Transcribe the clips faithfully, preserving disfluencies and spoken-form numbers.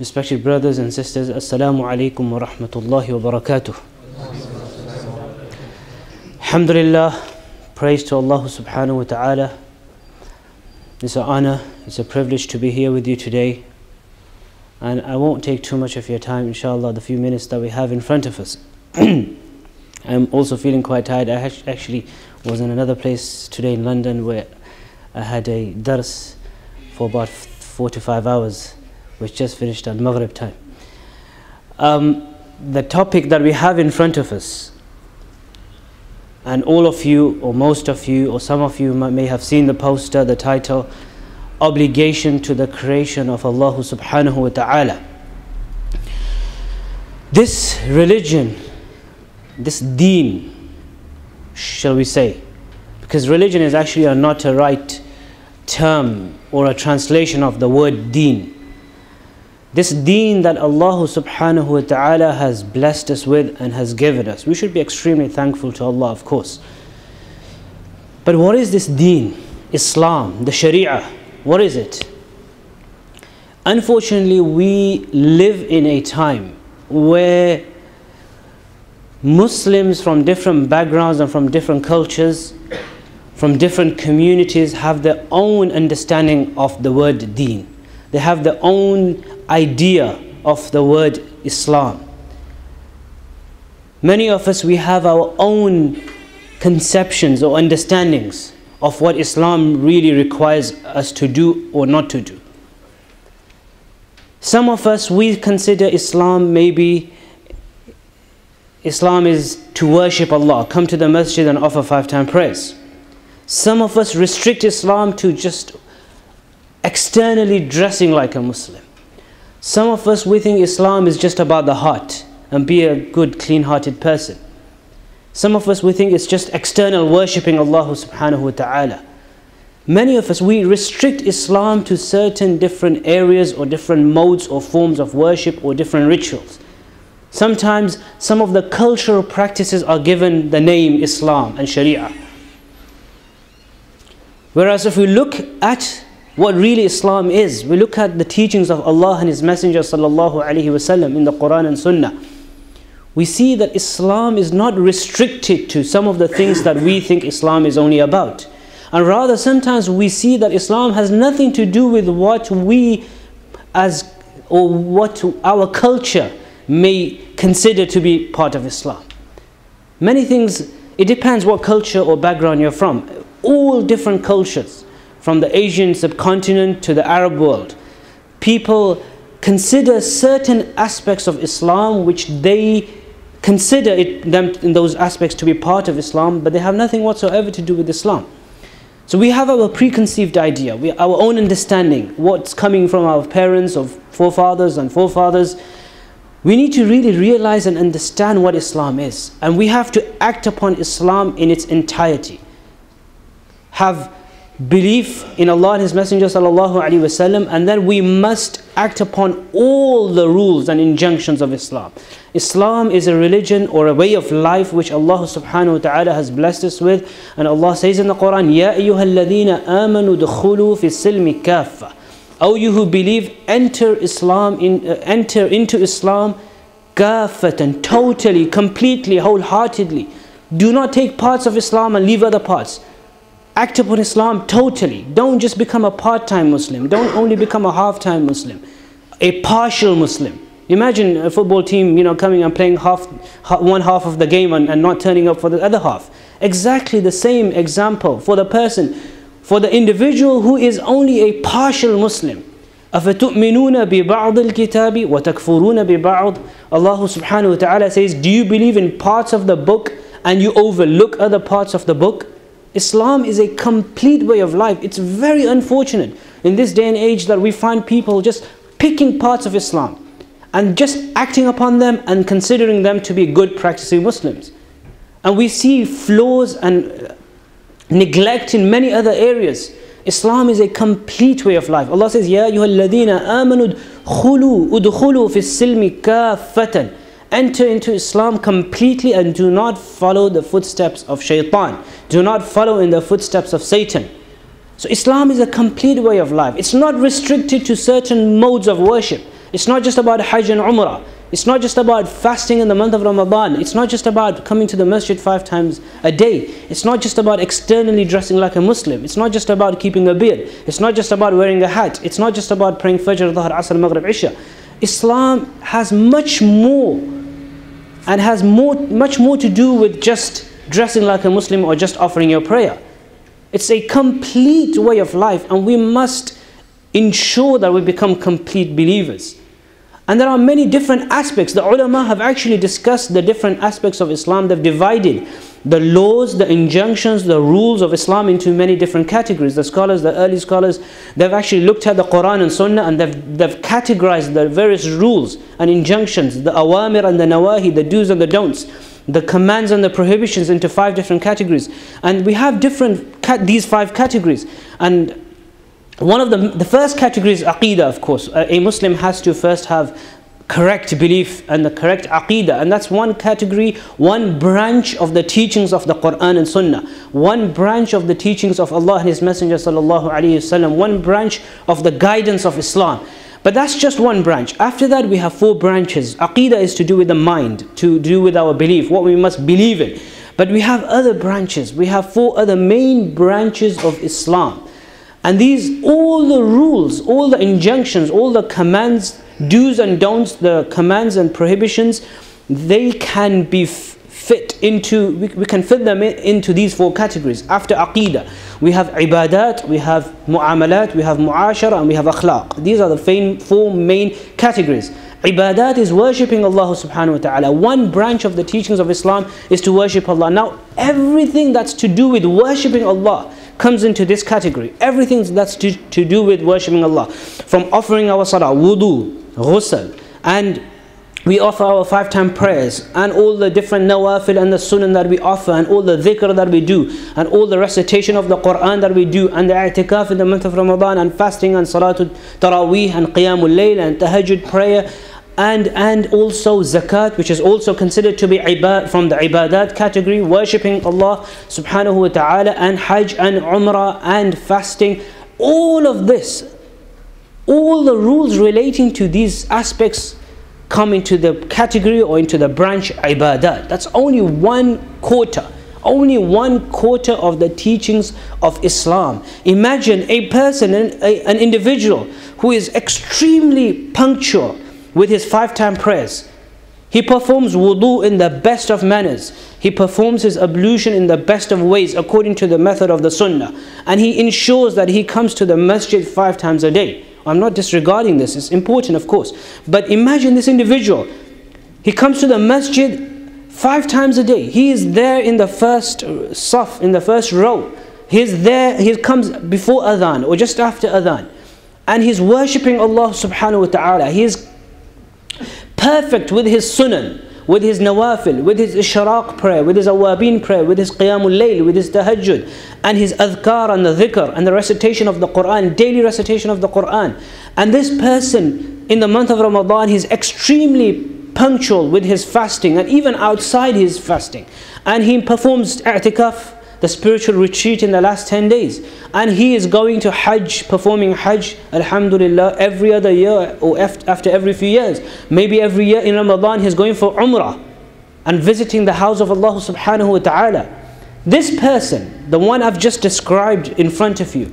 Respected brothers and sisters, Assalamu alaikum wa rahmatullahi wa barakatuh. Alhamdulillah, praise to Allah subhanahu wa ta'ala. It's an honor, it's a privilege to be here with you today. And I won't take too much of your time, inshallah, the few minutes that we have in front of us. I'm also feeling quite tired. I actually was in another place today in London where I had a dars for about four to five hours, which just finished at Maghrib time. Um, the topic that we have in front of us, and all of you, or most of you, or some of you may have seen the poster, the title, Obligation to the Creation of Allah subhanahu wa ta'ala. This religion, this deen, shall we say, because religion is actually a not a right term or a translation of the word deen. This deen that Allah subhanahu wa ta'ala has blessed us with and has given us, we should be extremely thankful to Allah, of course. But what is this deen? Islam, the Sharia, what is it? Unfortunately, we live in a time where Muslims from different backgrounds and from different cultures, from different communities, have their own understanding of the word deen. They have their own idea of the word Islam. Many of us, we have our own conceptions or understandings of what Islam really requires us to do or not to do. Some of us, we consider Islam maybe Islam is to worship Allah, come to the masjid and offer five-time prayers. Some of us restrict Islam to just externally dressing like a Muslim. Some of us, we think Islam is just about the heart and be a good, clean-hearted person. Some of us, we think it's just external worshipping Allah subhanahu wa ta'ala. Many of us, we restrict Islam to certain different areas or different modes or forms of worship or different rituals. Sometimes some of the cultural practices are given the name Islam and Sharia. Whereas if we look at what really Islam is, we look at the teachings of Allah and His Messenger sallallahu alaihi wasallam in the Quran and Sunnah, we see that Islam is not restricted to some of the things that we think Islam is only about. And rather, sometimes we see that Islam has nothing to do with what we as, or what our culture may consider to be part of Islam. Many things, it depends what culture or background you're from. All different cultures, from the Asian subcontinent to the Arab world, people consider certain aspects of Islam which they consider it, them in those aspects to be part of Islam, but they have nothing whatsoever to do with Islam. So we have our preconceived idea, we, our own understanding, what's coming from our parents or forefathers and forefathers. We need to really realize and understand what Islam is, and we have to act upon Islam in its entirety. Have belief in Allah and His Messenger sallallahu alaihi wasallam, and then we must act upon all the rules and injunctions of Islam. Islam is a religion or a way of life which Allah subhanahu wa ta'ala has blessed us with, and Allah says in the Quran, Ya ayyuhalladhina amanu dukhulu fi silmi kaffa. O you who believe, enter Islam in uh, enter into Islam kafatan, totally, completely, wholeheartedly. Do not take parts of Islam and leave other parts. Act upon Islam totally. Don't just become a part-time Muslim. Don't only become a half-time Muslim, a partial Muslim. Imagine a football team, you know, coming and playing half, one half of the game and, and not turning up for the other half. Exactly the same example for the person, for the individual who is only a partial Muslim. أَفَتُؤْمِنُونَ بِبَعْضِ الْكِتَابِ وَتَكْفُرُونَ بِبَعْضِ. Allah subhanahu wa ta'ala says, do you believe in parts of the book and you overlook other parts of the book? Islam is a complete way of life. It's very unfortunate in this day and age that we find people just picking parts of Islam and just acting upon them and considering them to be good practicing Muslims. And we see flaws and neglect in many other areas. Islam is a complete way of life. Allah says, Ya ayyuhalladhina amanu udkhulu fi silmi kaffatan. Enter into Islam completely and do not follow the footsteps of shaitan. Do not follow in the footsteps of Satan. So Islam is a complete way of life. It's not restricted to certain modes of worship. It's not just about Hajj and Umrah. It's not just about fasting in the month of Ramadan. It's not just about coming to the masjid five times a day. It's not just about externally dressing like a Muslim. It's not just about keeping a beard. It's not just about wearing a hat. It's not just about praying Fajr, Dhuhr, Asr, Maghrib, Isha. Islam has much more and has more, much more to do with just dressing like a Muslim or just offering your prayer. It's a complete way of life, and we must ensure that we become complete believers. And there are many different aspects. The ulama have actually discussed the different aspects of Islam. They've divided the laws, the injunctions, the rules of Islam into many different categories. The scholars, the early scholars, they've actually looked at the Quran and Sunnah, and they've, they've categorized the various rules and injunctions, the awamir and the nawahi, the do's and the don'ts, the commands and the prohibitions into five different categories. And we have different, these five categories. And one of the, the first category is Aqeedah, of course. A Muslim has to first have correct belief and the correct Aqeedah. And that's one category, one branch of the teachings of the Quran and Sunnah. One branch of the teachings of Allah and His Messenger Sallallahu Alaihi Wasallam. One branch of the guidance of Islam. But that's just one branch. After that we have four branches. Aqeedah is to do with the mind, to do with our belief, what we must believe in. But we have other branches. We have four other main branches of Islam. And these, all the rules, all the injunctions, all the commands, do's and don'ts, the commands and prohibitions, they can be fit into, we, we can fit them in, into these four categories. After Aqeedah, we have Ibadat, we have Mu'amalat, we have Mu'ashara, and we have Akhlaq. These are the fame, four main categories. Ibadat is worshipping Allah subhanahu wa ta'ala. One branch of the teachings of Islam is to worship Allah. Now, everything that's to do with worshipping Allah comes into this category. Everything that's to, to do with worshipping Allah, from offering our salah, wudu, ghusl, and we offer our five-time prayers, and all the different nawafil and the sunan that we offer, and all the dhikr that we do, and all the recitation of the Quran that we do, and the i'tikaf in the month of Ramadan, and fasting, and salatul taraweeh, and qiyamul layl, and tahajjud prayer, and and also zakat, which is also considered to be ibad, from the ibadat category, worshipping Allah subhanahu wa ta'ala, and hajj and umrah and fasting. All of this, all the rules relating to these aspects come into the category or into the branch ibadat. That's only one quarter, only one quarter of the teachings of Islam. Imagine a person, an, a, an individual who is extremely punctual with his five-time prayers. He performs wudu in the best of manners. He performs his ablution in the best of ways according to the method of the sunnah. And he ensures that he comes to the masjid five times a day. I'm not disregarding this, it's important of course. But imagine this individual. He comes to the masjid five times a day. He is there in the first saf, in the first row. He's there, he comes before adhan or just after adhan. And he's worshipping Allah subhanahu wa ta'ala. He is perfect with his sunan, with his nawafil, with his ishraq prayer, with his awabeen prayer, with his qiyamul layl, with his tahajjud, and his adhkar and the dhikr, and the recitation of the Quran, daily recitation of the Quran. And this person, in the month of Ramadan, he's extremely punctual with his fasting, and even outside his fasting. And he performs i'tikaf, the spiritual retreat, in the last ten days. And he is going to Hajj, performing Hajj, alhamdulillah, every other year or after every few years. Maybe every year in Ramadan he's going for Umrah and visiting the house of Allah subhanahu wa ta'ala. This person, the one I've just described in front of you,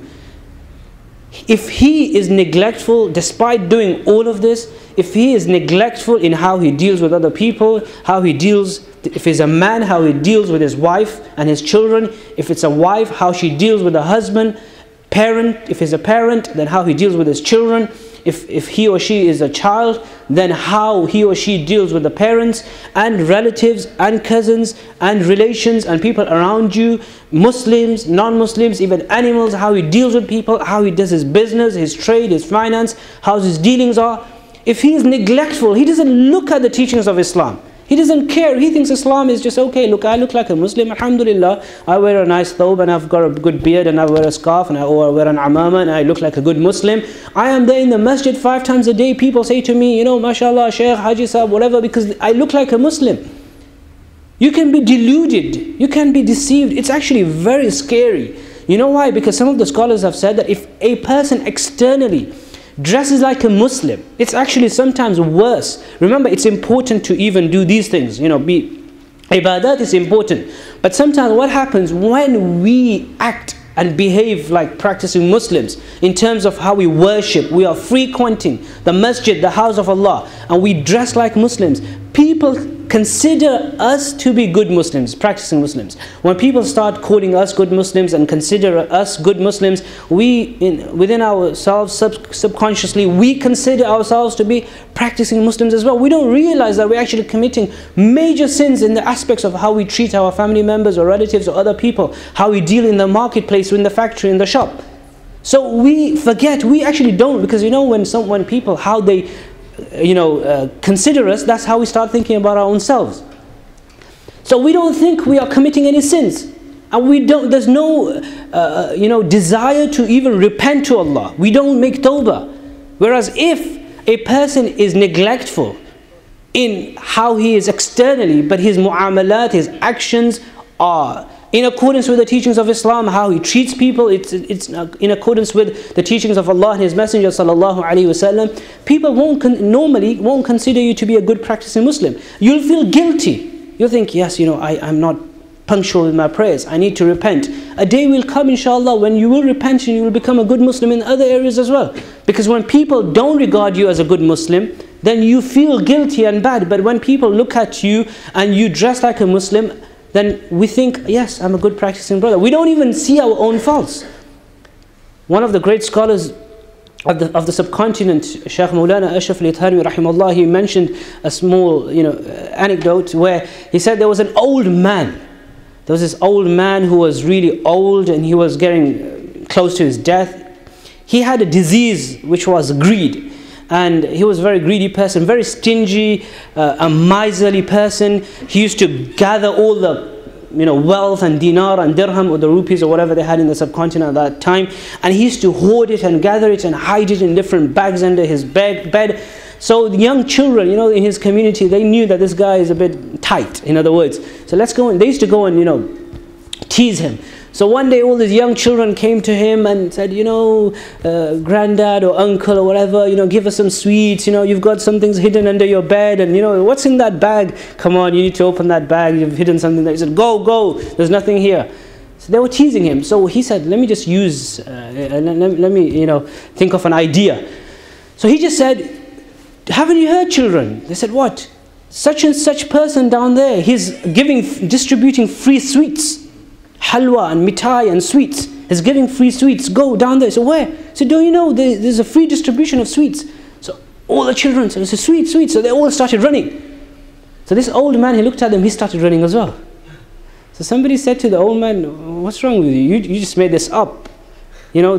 if he is neglectful, despite doing all of this, if he is neglectful in how he deals with other people, how he deals, if he's a man, how he deals with his wife and his children, if it's a wife, how she deals with her husband, parent, if he's a parent, then how he deals with his children, if, if he or she is a child, then how he or she deals with the parents, and relatives, and cousins, and relations, and people around you, Muslims, non-Muslims, even animals, how he deals with people, how he does his business, his trade, his finance, how his dealings are. If he is neglectful, he doesn't look at the teachings of Islam. He doesn't care. He thinks Islam is just okay. Look, I look like a Muslim, alhamdulillah. I wear a nice thobe, and I've got a good beard, and I wear a scarf, and I wear an amama, and I look like a good Muslim. I am there in the masjid five times a day. People say to me, you know, mashallah, Shaykh, Haji Sahib, whatever, because I look like a Muslim. You can be deluded. You can be deceived. It's actually very scary. You know why? Because some of the scholars have said that if a person externally Dresses like a Muslim. It's actually sometimes worse. Remember, it's important to even do these things. You know, be ibadat is important. But sometimes what happens when we act and behave like practicing Muslims in terms of how we worship, we are frequenting the masjid, the house of Allah, and we dress like Muslims, people consider us to be good Muslims, practicing Muslims. When people start calling us good Muslims and consider us good Muslims, we in, within ourselves sub subconsciously we consider ourselves to be practicing Muslims as well. We don't realize that we're actually committing major sins in the aspects of how we treat our family members or relatives or other people, how we deal in the marketplace, in the factory, in the shop. So we forget, we actually don't, because you know when some when people, how they you know, uh, consider us, that's how we start thinking about our own selves. So we don't think we are committing any sins, and we don't, there's no, uh, you know, desire to even repent to Allah. We don't make tawbah. Whereas if a person is neglectful in how he is externally, but his mu'amalat, his actions are in accordance with the teachings of Islam, how he treats people, it's, it's in accordance with the teachings of Allah and His Messenger sallallahu alaihi wasallam, people won't con normally won't consider you to be a good practicing Muslim. You'll feel guilty. You'll think, yes, you know, I, I'm not punctual with my prayers. I need to repent. A day will come, inshallah, when you will repent and you will become a good Muslim in other areas as well. Because when people don't regard you as a good Muslim, then you feel guilty and bad. But when people look at you and you dress like a Muslim, then we think, yes, I'm a good practicing brother. We don't even see our own faults. One of the great scholars of the, of the subcontinent, Shaykh Mawlana Ashraf Ali Thanwi rahimahullah, he mentioned a small you know, anecdote where he said there was an old man. There was this old man who was really old and he was getting close to his death. He had a disease which was greed. And he was a very greedy person, very stingy, uh, a miserly person. He used to gather all the you know, wealth and dinar and dirham or the rupees or whatever they had in the subcontinent at that time. And he used to hoard it and gather it and hide it in different bags under his bed. bed. So the young children, you know, in his community, they knew that this guy is a bit tight, in other words. So let's go and they used to go and, you know, tease him. So one day all these young children came to him and said, you know, uh, granddad or uncle or whatever, you know, give us some sweets, you know, you've got some things hidden under your bed and, you know, what's in that bag? Come on, you need to open that bag, you've hidden something there. He said, go, go, there's nothing here. So they were teasing him. So he said, let me just use, uh, let, let me, you know, think of an idea. So he just said, haven't you heard, children? They said, what? Such and such person down there, he's giving, distributing free sweets. Halwa and mitai and sweets. He's giving free sweets. Go down there. So where? So don't you know there, there's a free distribution of sweets? So all the children said, it's a sweet, sweet. So they all started running. So this old man, he looked at them, he started running as well. So somebody said to the old man, what's wrong with you? You, you just made this up. You know,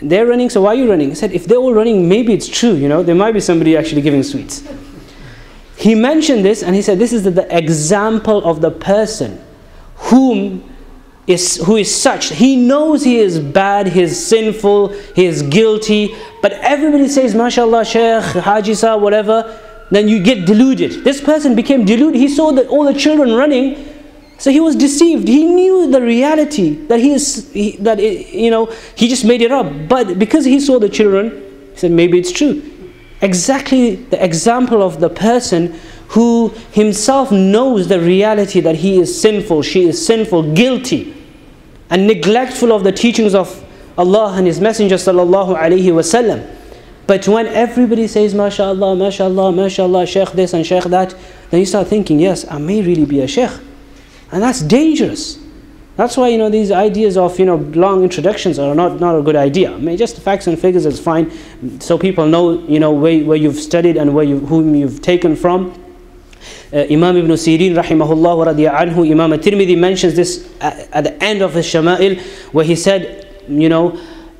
they're running, so why are you running? He said, if they're all running, maybe it's true. You know, there might be somebody actually giving sweets. He mentioned this and he said, this is the, the example of the person whom Is, who is such. He knows he is bad, he is sinful, he is guilty, but everybody says, mashallah, Shaykh, Haji Sahib, whatever, then you get deluded. This person became deluded. He saw that all the children running, so he was deceived. He knew the reality that he is, he, that it, you know, he just made it up. But because he saw the children, he said, maybe it's true. Exactly the example of the person who himself knows the reality that he is sinful, she is sinful, guilty, and neglectful of the teachings of Allah and His Messenger sallallahu alaihi wasallam. But when everybody says, mashallah, mashallah, mashallah, Shaykh this and Shaykh that, then you start thinking, yes, I may really be a Shaykh. And that's dangerous. That's why, you know, these ideas of, you know, long introductions are not, not a good idea. I mean, just facts and figures is fine, so people know, you know, where, where you've studied and where you, whom you've taken from. Uh, Imam ibn Sireen rahimahullah wa radiya anhu, Imam Al Tirmidhi mentions this at, at the end of his Shama'il, where he said, you know,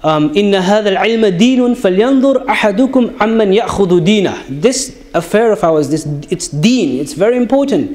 um, inna hadha al-ilma deenun falyanzur ahadukum amman ya'khudhu deena. This affair of ours, this, it's deen, it's very important.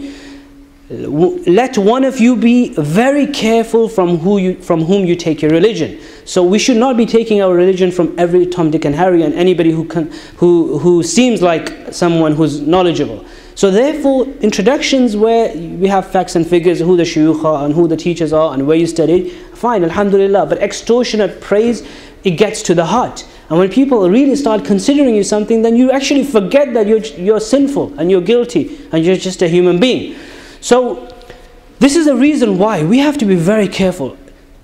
Let one of you be very careful from who you from whom you take your religion. So we should not be taking our religion from every Tom, Dick and Harry and anybody who can who who seems like someone who's knowledgeable. So therefore, introductions where we have facts and figures, who the shuyukh are and who the teachers are and where you studied, fine, alhamdulillah. But extortionate praise, it gets to the heart. And when people really start considering you something, then you actually forget that you're, you're sinful and you're guilty and you're just a human being. So this is the reason why we have to be very careful,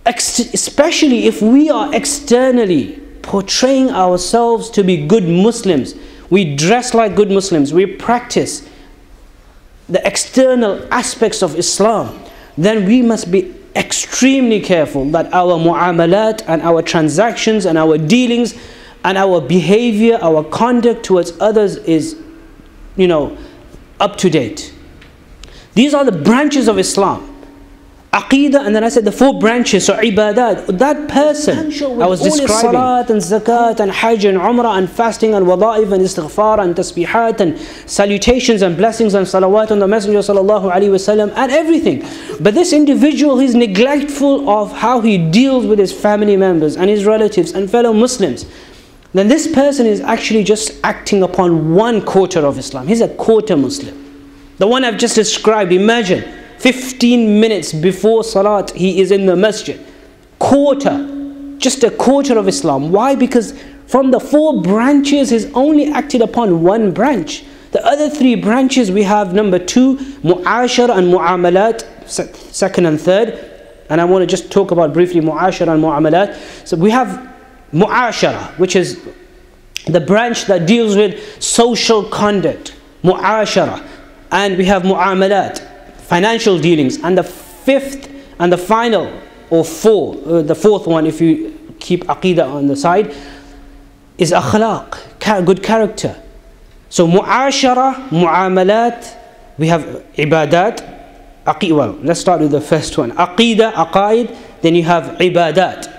especially if we are externally portraying ourselves to be good Muslims. We dress like good Muslims, we practice the external aspects of Islam. Then we must be extremely careful that our mu'amalat and our transactions and our dealings and our behavior, our conduct towards others is, you know, up to date. These are the branches of Islam. Aqidah, and then I said the four branches, so ibadat. That person I was describing, salat and zakat and hajj and umrah and fasting and wadaif and istighfar and tasbihat and salutations and blessings and salawat on the Messenger sallallahu alaihi wasallam and everything. But this individual, he's neglectful of how he deals with his family members and his relatives and fellow Muslims. Then this person is actually just acting upon one quarter of Islam. He's a quarter Muslim. The one I've just described, imagine. fifteen minutes before Salat, he is in the masjid. Quarter, just a quarter of Islam. Why? Because from the four branches, he's only acted upon one branch. The other three branches we have number two, Mu'ashara and Mu'amalat, second and third. And I want to just talk about briefly Mu'ashara and Mu'amalat. So we have Mu'ashara, which is the branch that deals with social conduct, Mu'ashara. And we have Mu'amalat, financial dealings. And the fifth and the final, or four, uh, the fourth one if you keep aqidah on the side, is akhlaq, good character. So mu'ashara, mu'amalat, we have ibadat, aqidah. Well, let's start with the first one, aqidah, aqaid. Then you have ibadat,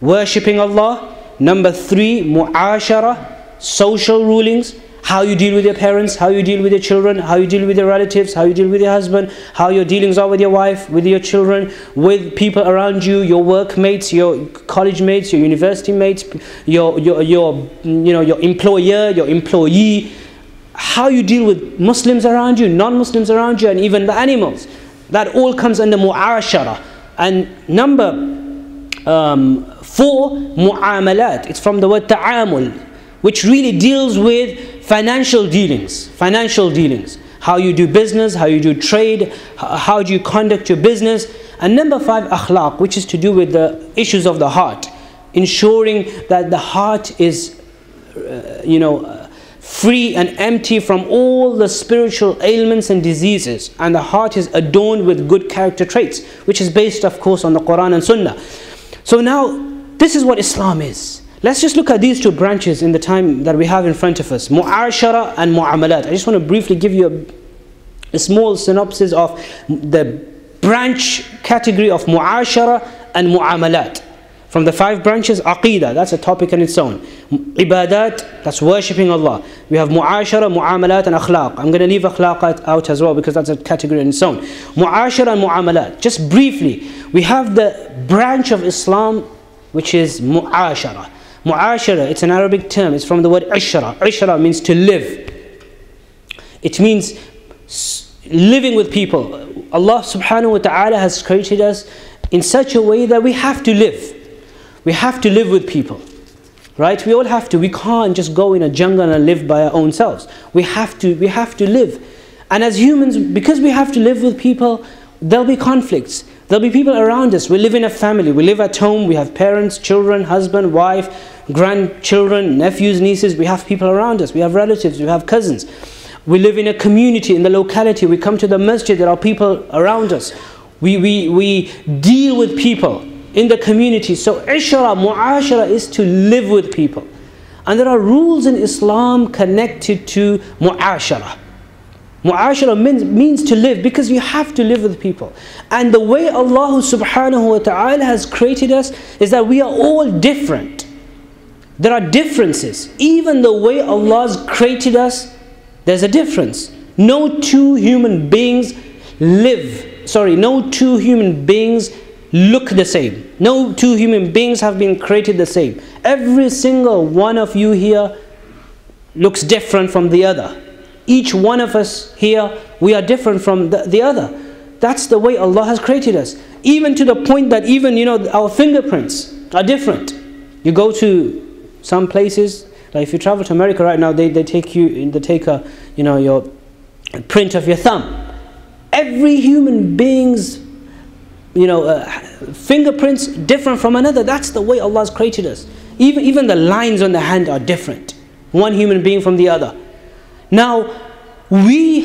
worshipping Allah. Number three, mu'ashara, social rulings. How you deal with your parents, how you deal with your children, how you deal with your relatives, how you deal with your husband, how your dealings are with your wife, with your children, with people around you, your workmates, your college mates, your university mates, your, your, your, you know, your employer, your employee. How you deal with Muslims around you, non-Muslims around you, and even the animals. That all comes under mu'ashara. And number um, four, mu'amalat. It's from the word ta'amul, which really deals with financial dealings, financial dealings. How you do business, how you do trade, how do you conduct your business. And number five, akhlaq, which is to do with the issues of the heart, ensuring that the heart is, uh, you know, uh, free and empty from all the spiritual ailments and diseases. And the heart is adorned with good character traits, which is based, of course, on the Quran and Sunnah. So now, this is what Islam is. Let's just look at these two branches in the time that we have in front of us, Mu'ashara and Mu'amalat. I just want to briefly give you a, a small synopsis of the branch category of Mu'ashara and Mu'amalat. From the five branches, Aqidah, that's a topic on its own. Ibadat, that's worshipping Allah. We have Mu'ashara, Mu'amalat and Akhlaq. I'm going to leave Akhlaq out as well because that's a category on its own. Mu'ashara and Mu'amalat. Just briefly, we have the branch of Islam which is Mu'ashara. Mu'ashara, it's an Arabic term, it's from the word ishra. Ishra means to live. It means living with people. Allah subhanahu wa ta'ala has created us in such a way that we have to live. We have to live with people, right? We all have to. We can't just go in a jungle and live by our own selves. We have to, we have to live. And as humans, because we have to live with people, there'll be conflicts. There'll be people around us. We live in a family. We live at home. We have parents, children, husband, wife, grandchildren, nephews, nieces. We have people around us. We have relatives. We have cousins. We live in a community, in the locality. We come to the masjid. There are people around us. We, we, we deal with people in the community. So ishara, mu'ashara is to live with people. And there are rules in Islam connected to mu'ashara. Mu'ashara means, means to live, because you have to live with people. And the way Allah subhanahu wa ta'ala has created us is that we are all different. There are differences. Even the way Allah's created us, there's a difference. No two human beings live, sorry, no two human beings look the same. No two human beings have been created the same. Every single one of you here looks different from the other. Each one of us here, we are different from the, the other. That's the way Allah has created us. Even to the point that even, you know, our fingerprints are different. You go to Some places, like if you travel to America right now, they, they take you, they take a, you know, your print of your thumb. Every human being's, you know, uh, fingerprints different from another. That's the way Allah's created us. Even even the lines on the hand are different. One human being from the other. Now, we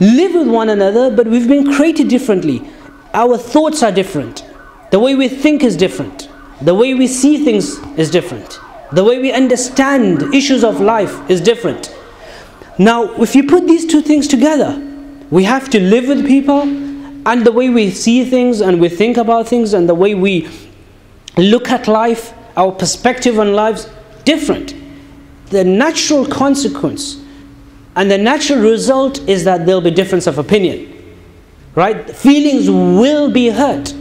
live with one another, but we've been created differently. Our thoughts are different. The way we think is different. The way we see things is different. The way we understand issues of life is different. Now, if you put these two things together, we have to live with people, and the way we see things and we think about things and the way we look at life, our perspective on life's different. The natural consequence and the natural result is that there'll be difference of opinion. Right? Feelings will be hurt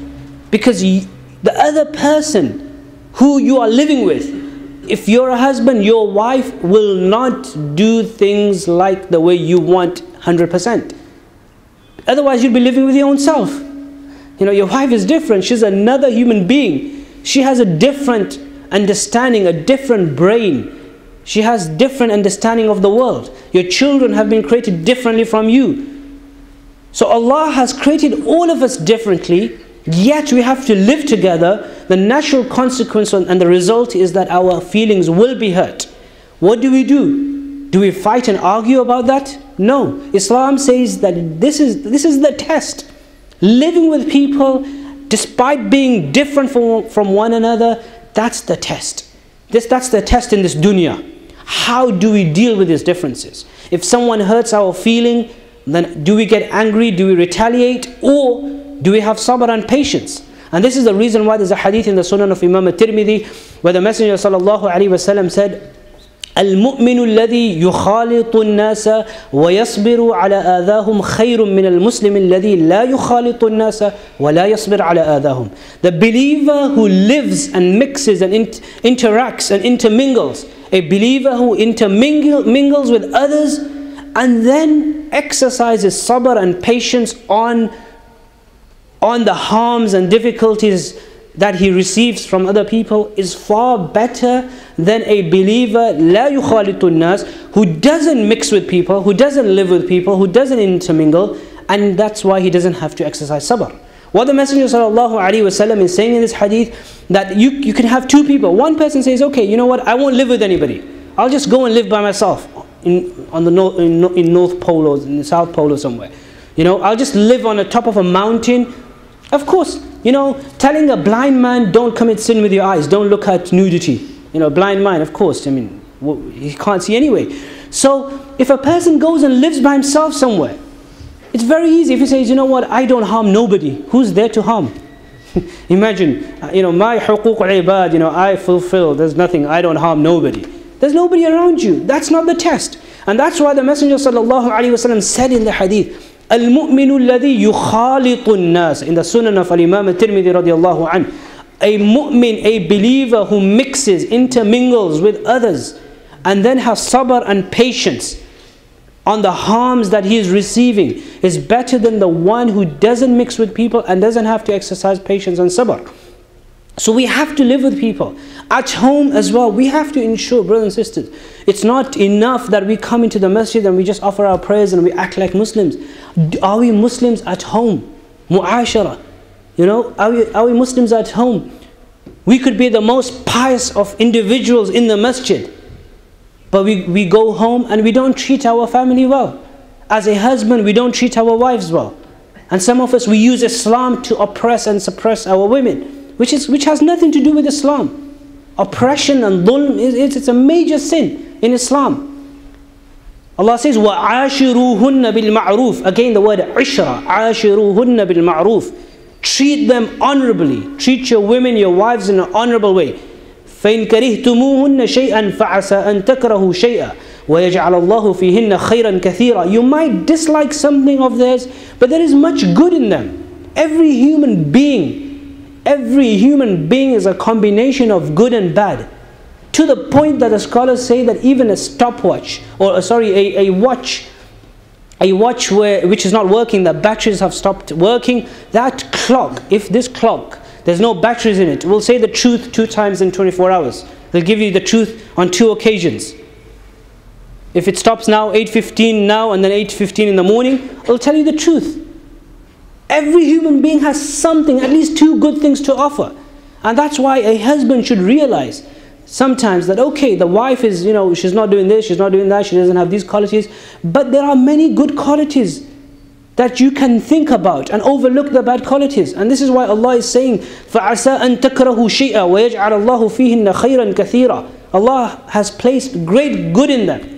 because you, the other person who you are living with, if you're a husband, your wife will not do things like the way you want one hundred percent. Otherwise, you'd be living with your own self. You know, your wife is different. She's another human being. She has a different understanding, a different brain. She has different understanding of the world. Your children have been created differently from you. So Allah has created all of us differently, yet we have to live together. The natural consequence and the result is that our feelings will be hurt. What do we do? Do we fight and argue about that? No. Islam says that this is, this is the test. Living with people, despite being different from, from one another, that's the test. This, that's the test in this dunya. How do we deal with these differences? If someone hurts our feeling, then do we get angry? Do we retaliate? Or do we have sabr and patience? And this is the reason why there's a hadith in the Sunan of Imam Al Tirmidhi where the Messenger sallallahu alaihi wasallam said, المؤمن الذي يخالط الناس ويصبر على آذاهم خير من المسلم الذي لا يخالط الناس ولا يصبر على آذاهم. The believer who lives and mixes and int interacts and intermingles, a believer who intermingles with others and then exercises sabr and patience on, on the harms and difficulties that he receives from other people is far better than a believer لا يخالط الناس, who doesn't mix with people, who doesn't live with people, who doesn't intermingle, and that's why he doesn't have to exercise sabr. What the Messenger ﷺ is saying in this hadith, that you, you can have two people. One person says, okay, you know what, I won't live with anybody. I'll just go and live by myself in, on the no, in, in North Pole or in the South Pole or somewhere. You know, I'll just live on the top of a mountain. Of course, you know, telling a blind man, don't commit sin with your eyes, don't look at nudity. You know, blind man, of course, I mean, he can't see anyway. So, if a person goes and lives by himself somewhere, it's very easy if he says, you know what, I don't harm nobody. Who's there to harm? Imagine, you know, my huquq al-ibad, you know, I fulfill, there's nothing, I don't harm nobody. There's nobody around you. That's not the test. And that's why the Messenger sallallahu alaihi wasallam said in the hadith, المؤمن الذي يخالط الناس, in the Sunan of Imam Al Tirmidhi radiallahu anhu, a mu'min, a believer who mixes, intermingles with others and then has sabr and patience on the harms that he is receiving is better than the one who doesn't mix with people and doesn't have to exercise patience and sabr. So we have to live with people. At home as well, we have to ensure, brothers and sisters, it's not enough that we come into the masjid and we just offer our prayers and we act like Muslims. Are we Muslims at home? Mu'ashara. You know, are we, are we Muslims at home? We could be the most pious of individuals in the masjid, but we, we go home and we don't treat our family well. As a husband, we don't treat our wives well. And some of us, we use Islam to oppress and suppress our women. Which, is, which has nothing to do with Islam. Oppression and dhulm, is, it's, it's a major sin in Islam. Allah says, وَعَاشِرُوهُنَّ بِالْمَعْرُوفِ. Again the word عِشْرَ, عَاشِرُوهُنَّ بِالْمَعْرُوفِ. Treat them honorably. Treat your women, your wives in an honorable way. فَإِنْ كَرِهْتُمُوهُنَّ شَيْئًا فَعَسَىٰ أَنْ تَكْرَهُوا شَيْئًا وَيَجْعَلَ اللَّهُ فِيهِنَّ خَيْرًا كَثِيرًا. You might dislike something of theirs, but there is much good in them. Every human being, Every human being is a combination of good and bad, to the point that the scholars say that even a stopwatch, or sorry, a, a watch, a watch where, which is not working, the batteries have stopped working, that clock, if this clock, there's no batteries in it, will say the truth two times in twenty-four hours. They'll give you the truth on two occasions. If it stops now, eight fifteen now, and then eight fifteen in the morning, it'll tell you the truth. Every human being has something, at least two good things to offer. And that's why a husband should realize sometimes that, okay, the wife is, you know, she's not doing this, she's not doing that, she doesn't have these qualities. But there are many good qualities that you can think about and overlook the bad qualities. And this is why Allah is saying, فَعَسَىٰ أَن تَكْرَهُ شَيْئًا وَيَجْعَلَ اللَّهُ فِيهِنَّ خَيْرًا كَثِيرًا. Allah has placed great good in them.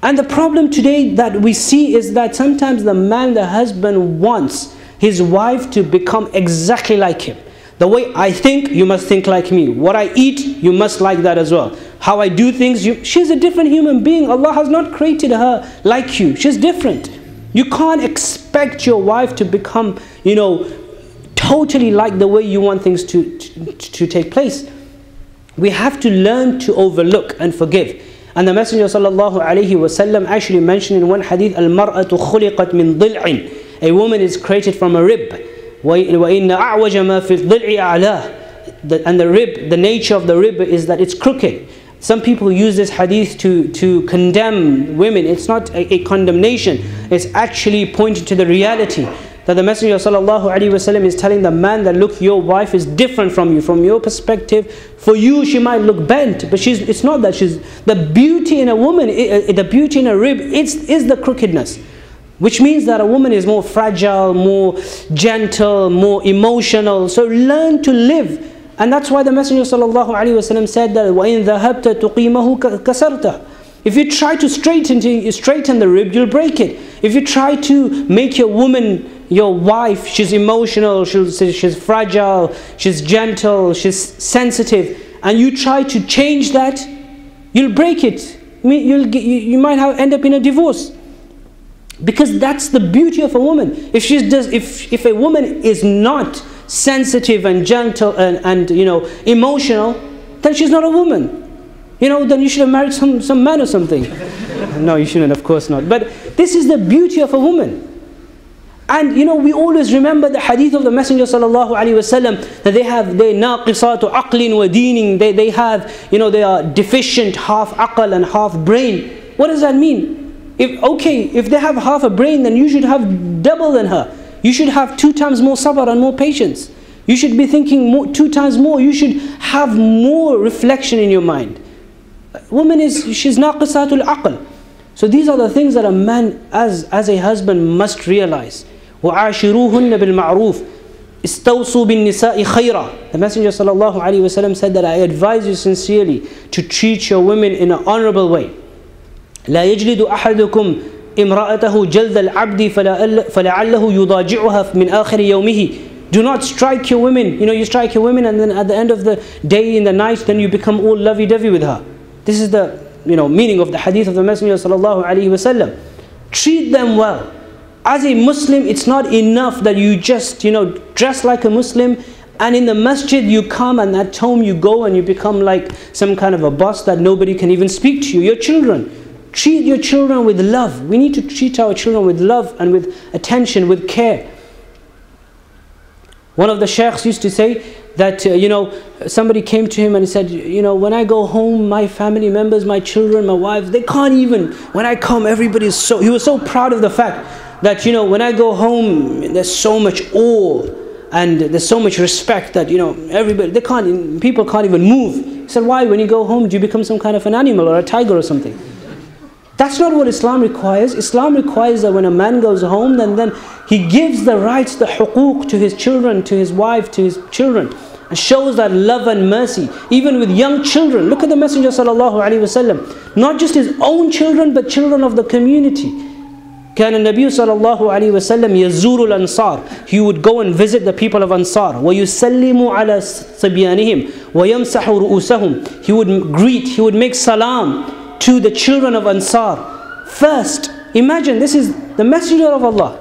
And the problem today that we see is that sometimes the man, the husband, wants his wife to become exactly like him. The way I think, you must think like me. What I eat, you must like that as well. How I do things, you, she's a different human being. Allah has not created her like you. She's different. You can't expect your wife to become, you know, totally like the way you want things to, to, to take place. We have to learn to overlook and forgive. And the Messenger sallallahu alaihi wasallam actually mentioned in one hadith, Al-mar'atu khuliqat min dhil'in. A woman is created from a rib. وَإِنَّ أَعْوَجَ مَا فِي الضِّلْعِ أَعْلَاهُ. And the rib, the nature of the rib is that it's crooked. Some people use this hadith to, to condemn women. It's not a, a condemnation. It's actually pointing to the reality that the Messenger sallallahu alaihi wasallam is telling the man that, look, your wife is different from you, from your perspective. For you, she might look bent, but she's, it's not that. She's, the beauty in a woman, it, the beauty in a rib, it's, is the crookedness. Which means that a woman is more fragile, more gentle, more emotional. So learn to live. And that's why the Messenger sallallahu alaihi wasallam said that, وَإِن ذَهَبْتَ تُقِيمَهُ كَسَرْتَهُ. If you try to straighten, straighten the rib, you'll break it. If you try to make your woman, your wife, she's emotional, she's, she's fragile, she's gentle, she's sensitive, and you try to change that, you'll break it. You'll, you might have, end up in a divorce. Because that's the beauty of a woman. If she's does, if if a woman is not sensitive and gentle and, and you know emotional, then she's not a woman. You know, then you should have married some some man or something. No, you shouldn't. Of course not. But this is the beauty of a woman. And you know, we always remember the hadith of the Messenger sallallahu alaihi wasallam that they have they naqisatu aqlin wa deenin. They they have you know they are deficient, half aql and half brain. What does that mean? If, okay, if they have half a brain, then you should have double than her. You should have two times more sabr and more patience. You should be thinking more, two times more. You should have more reflection in your mind. Woman is, she's naqisatul aql. So these are the things that a man as, as a husband must realize. وَعَاشِرُوهُنَّ بِالْمَعْرُوفِ استوصوا بالنساء خيرا. The Messenger sallallahu alaihi wasallam said that I advise you sincerely to treat your women in an honorable way. لا يجلد أحدكم امرأته جلد العبد فلعله يضاجعها من آخر يومه. Do not strike your women. You know, you strike your women and then at the end of the day, in the night, then you become all lovey-dovey with her. This is the, you know, meaning of the hadith of the Messenger sallallahu alaihi wasallam. Treat them well. As a Muslim, it's not enough that you just, you know, dress like a Muslim and in the masjid you come and at home you go and you become like some kind of a boss that nobody can even speak to you. Your children. Treat your children with love. We need to treat our children with love and with attention, with care. One of the shaykhs used to say that, uh, you know, somebody came to him and he said, you know, when I go home, my family members, my children, my wife, they can't even, when I come, everybody's so, he was so proud of the fact that, you know, when I go home, there's so much awe and there's so much respect that, you know, everybody, they can't, people can't even move. He said, why? When you go home, do you become some kind of an animal or a tiger or something? That's not what Islam requires. Islam requires that when a man goes home, then, then he gives the rights, the huquq to his children, to his wife, to his children. And shows that love and mercy, even with young children. Look at the Messenger sallallahu alaihi wasallam. Not just his own children, but children of the community. كان النبي صلى الله عليه وسلم يزور الأنصار. He would go and visit the people of Ansar. ويسلم على صبيانهم ويمسح رؤوسهم. He would greet, he would make salam to the children of Ansar first. Imagine, this is the Messenger of Allah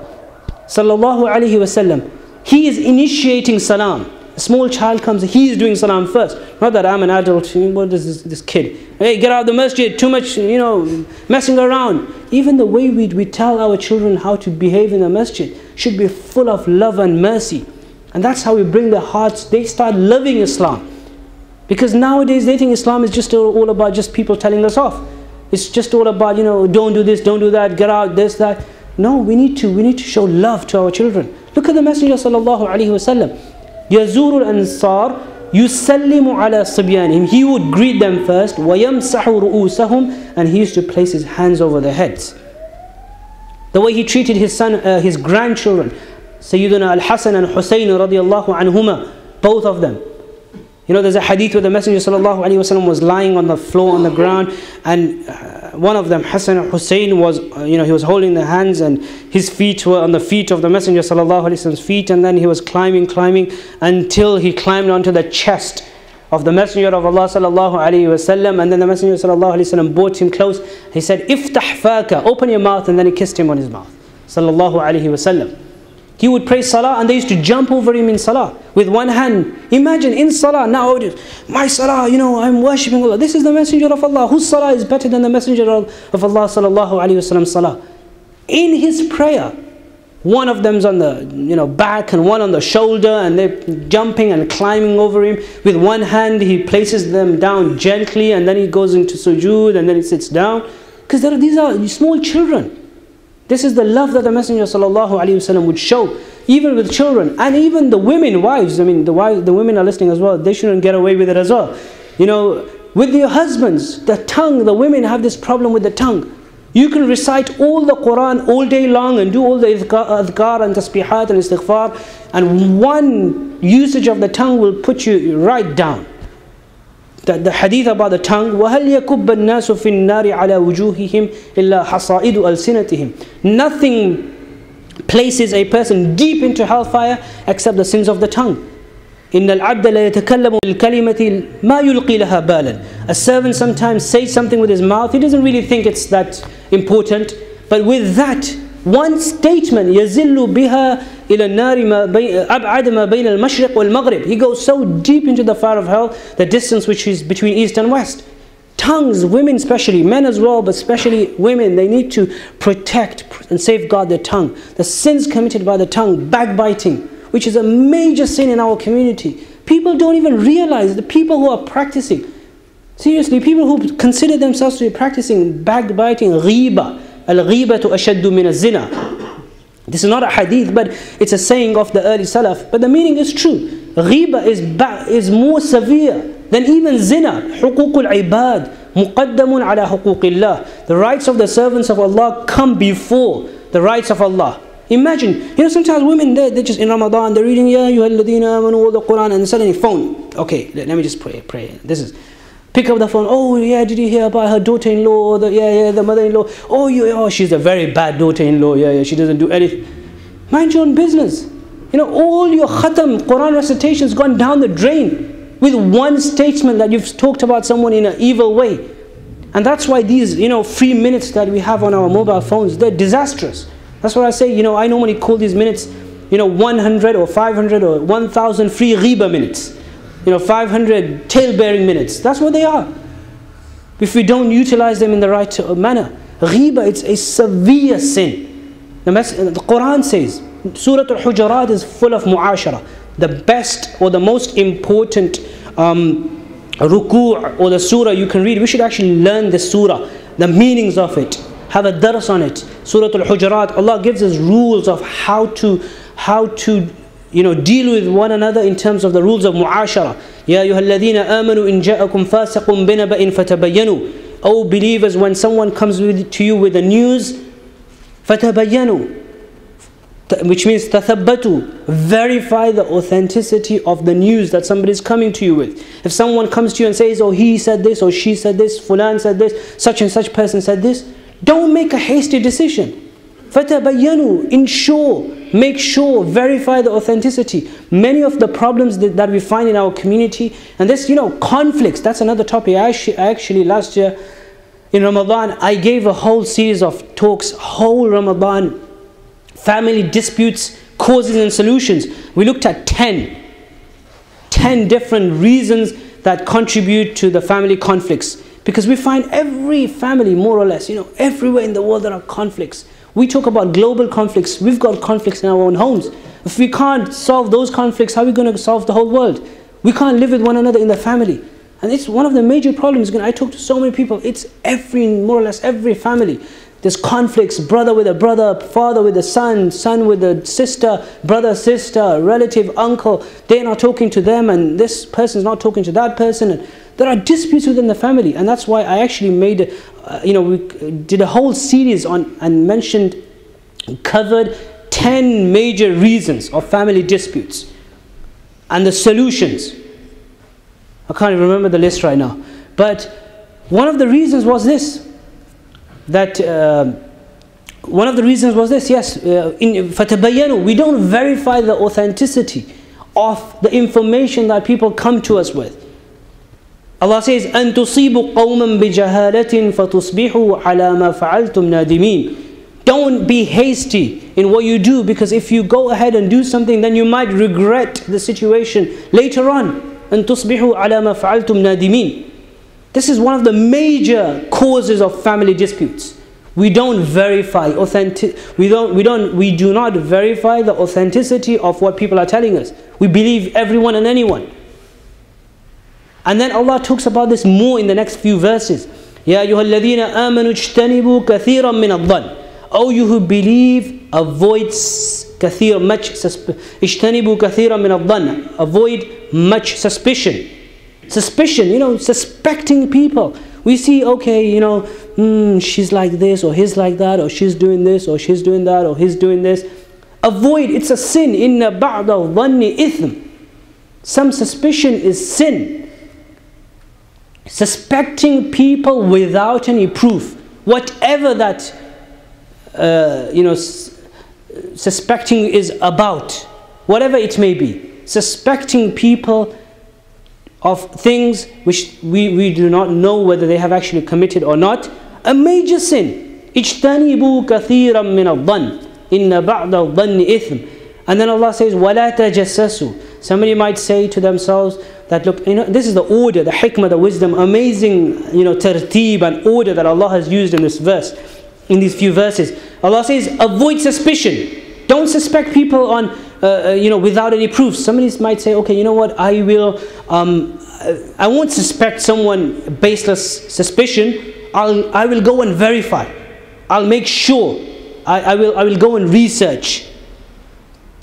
sallallahu alaihi wasallam. He is initiating salam. A small child comes, he is doing salam first. Not that I'm an adult, what is this, this kid? Hey, get out of the masjid, too much, you know, messing around. Even the way we, we tell our children how to behave in the masjid should be full of love and mercy. And that's how we bring their hearts, they start loving Islam. Because nowadays they think Islam is just all about just people telling us off. It's just all about, you know, don't do this, don't do that, get out, this, that. No, we need to, we need to show love to our children. Look at the Messenger sallallahu alaihi wasallam. Yazurul ansar yusallimu ala sibyanihim. He would greet them first, wayamsahu ru'usahum, and he used to place his hands over their heads. The way he treated his son, uh, his grandchildren, Sayyiduna Al Hassan and Hussein radiyallahu anhuma, both of them. You know, there's a hadith where the Messenger sallallahu alaihi wasallam was lying on the floor, on the ground, and uh, one of them, Hassan and Hussein, was, uh, you know, he was holding their hands, and his feet were on the feet of the Messenger sallallahu alaihi wasallam's feet, and then he was climbing, climbing, until he climbed onto the chest of the Messenger of Allah sallallahu alaihi wasallam, and then the Messenger sallallahu alaihi wasallam brought him close. He said, "Iftah faka," open your mouth, and then he kissed him on his mouth, sallallahu alaihi wasallam. He would pray salah and they used to jump over him in salah with one hand. Imagine in salah now, my salah, you know, I'm worshipping Allah. This is the Messenger of Allah. Whose salah is better than the Messenger of Allah sallallahu alaihi wasallam's salah? In his prayer, one of them's on the, you know, back and one on the shoulder, and they're jumping and climbing over him. With one hand he places them down gently, and then he goes into sujood, and then he sits down. Because these are small children. This is the love that the Messenger sallallahu alaihi wasallam would show, even with children, and even the women, wives. I mean, the wives, the women are listening as well. They shouldn't get away with it as well. You know, with your husbands, the tongue. The women have this problem with the tongue. You can recite all the Quran all day long and do all the adhkar and tasbihat and istighfar, and one usage of the tongue will put you right down. The, the hadith about the tongue, وَهَلْ يَكُبَّ النَّاسُ فِي النَّارِ عَلَى وُجُوهِهِمْ إِلَّا حَصَائِدُ أَلْسِنَتِهِمْ. Nothing places a person deep into hellfire except the sins of the tongue. إِنَّ الْعَبْدَ لَيَتَكَلَّمُ الْكَلِمَةِ مَا يُلْقِي لَهَا بَالًا. A servant sometimes says something with his mouth, he doesn't really think it's that important, but with that one statement, يَزِلُّ بِهَا إِلَى النَّارِ أَبْعَدَ مَا بَيْنَ الْمَشْرِقِ وَالْمَغْرِبِ. He goes so deep into the fire of hell, the distance which is between east and west. Tongues, women especially, men as well, but especially women, they need to protect and safeguard their tongue. The sins committed by the tongue, backbiting, which is a major sin in our community. People don't even realize, the people who are practicing, seriously, people who consider themselves to be practicing backbiting, riba. Al-ghibatu ashaddu min az-zina. This is not a hadith, but it's a saying of the early Salaf. But the meaning is true. Ghiba is, is more severe than even zina. Huququl ibad muqaddamun ala huquqillah. The rights of the servants of Allah come before the rights of Allah. Imagine, you know, sometimes women, they're, they're just in Ramadan, they're reading, Ya ayyuhal ladheena amanu, all the Quran, and suddenly phone. Okay, let, let me just pray, pray. This is... Pick up the phone. Oh yeah, did you hear about her daughter-in-law? Yeah, yeah, the mother-in-law. Oh, you, oh, she's a very bad daughter-in-law. Yeah, yeah, she doesn't do anything. Mind your own business. You know, all your khatam, Quran recitation's gone down the drain with one statement that you've talked about someone in an evil way. And that's why these, you know, free minutes that we have on our mobile phones, they're disastrous. That's what I say. You know, I normally call these minutes, you know, one hundred or five hundred or one thousand free riba minutes. You know, five hundred tail-bearing minutes. That's what they are. If we don't utilize them in the right manner. Ghiba, it's a severe sin. The, the Quran says, Surah Al-Hujarat is full of mu'ashara. The best or the most important um, ruku' or the surah you can read. We should actually learn the surah, the meanings of it. Have a dars on it. Surah Al-Hujarat, Allah gives us rules of how to, how to, you know, deal with one another in terms of the rules of mu'ashara. Ya ayyuhalladhina amanu in ja'akum fasiqun binaba'in fatabayyanu. Oh believers, when someone comes with, to you with the news, fatabayyanu, which means tathabbatu, verify the authenticity of the news that somebody is coming to you with. If someone comes to you and says, oh he said this, or she said this, fulan said this, such and such person said this, don't make a hasty decision. Fatabayyanu, ensure, make sure, verify the authenticity. Many of the problems that, that we find in our community, and this, you know, conflicts, that's another topic. I actually, I actually last year in Ramadan, I gave a whole series of talks, whole Ramadan, family disputes, causes and solutions. We looked at ten, ten different reasons that contribute to the family conflicts. Because we find every family, more or less, you know, everywhere in the world there are conflicts. We talk about global conflicts. We've got conflicts in our own homes. If we can't solve those conflicts, how are we going to solve the whole world? We can't live with one another in the family. And it's one of the major problems. Again, I talk to so many people, it's every, more or less every family. There's conflicts, brother with a brother, father with a son, son with a sister, brother, sister, relative, uncle. They're not talking to them, and this person's not talking to that person. And there are disputes within the family, and that's why I actually made, uh, you know, we did a whole series on and mentioned, covered ten major reasons of family disputes and the solutions. I can't even remember the list right now. But one of the reasons was this. That uh, one of the reasons was this, yes, uh, in فَتَبَيَّنُوا, we don't verify the authenticity of the information that people come to us with. Allah says, أَن تُصِيبُوا قَوْمًا بِجَهَالَةٍ فَتُصْبِحُوا عَلَى مَا فَعَلْتُمْ نَادِمِينَ. Don't be hasty in what you do, because if you go ahead and do something, then you might regret the situation later on. أَن تُصْبِحُوا عَلَى مَا فَعَلْتُمْ نَادِمِينَ. This is one of the major causes of family disputes. We don't verify authentic. We don't. We don't. We do not verify the authenticity of what people are telling us. We believe everyone and anyone. And then Allah talks about this more in the next few verses. Ya ayyuhalladhina amanu ijtanibu kathiran min ad-dhann. O you who believe, avoid kathir, much suspicion. Ijtanibu kathiran min ad-dhann. Avoid much suspicion. Suspicion, you know, suspecting people. We see, okay, you know, mm, she's like this, or he's like that, or she's doing this, or she's doing that, or he's doing this. Avoid, it's a sin. Inna ba'da dhanni ithm. Some suspicion is sin. Suspecting people without any proof. Whatever that, uh, you know, suspecting is about. Whatever it may be. Suspecting people of things which we, we do not know whether they have actually committed or not, a major sin. اجتنبوا كثيرا من الظن إن بعض الظن إثم. And then Allah says, ولا تجسسوا. Somebody might say to themselves that, look, you know, this is the order, the hikmah, the wisdom, amazing, you know, tartib and order that Allah has used in this verse, in these few verses. Allah says, avoid suspicion. Don't suspect people on, uh, you know, without any proof. Somebody might say, okay, you know what, I will, um, I won't suspect someone baseless suspicion. I'll, I will go and verify. I'll make sure. I, I will, I will go and research.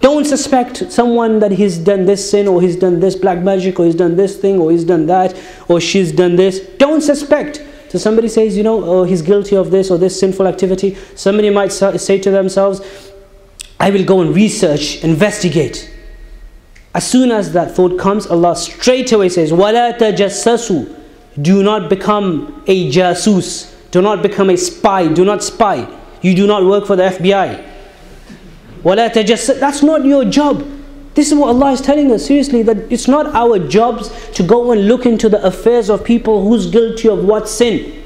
Don't suspect someone that he's done this sin, or he's done this black magic, or he's done this thing, or he's done that, or she's done this. Don't suspect. So somebody says, you know, oh, he's guilty of this or this sinful activity. Somebody might say to themselves, I will go and research, investigate. As soon as that thought comes, Allah straight away says, وَلَا تَجَسَّسُوا. Do not become a jasus. Do not become a spy. Do not spy. You do not work for the F B I. وَلَا تَجَسَّسُوا. That's not your job. This is what Allah is telling us, seriously, that it's not our jobs to go and look into the affairs of people who's guilty of what sin.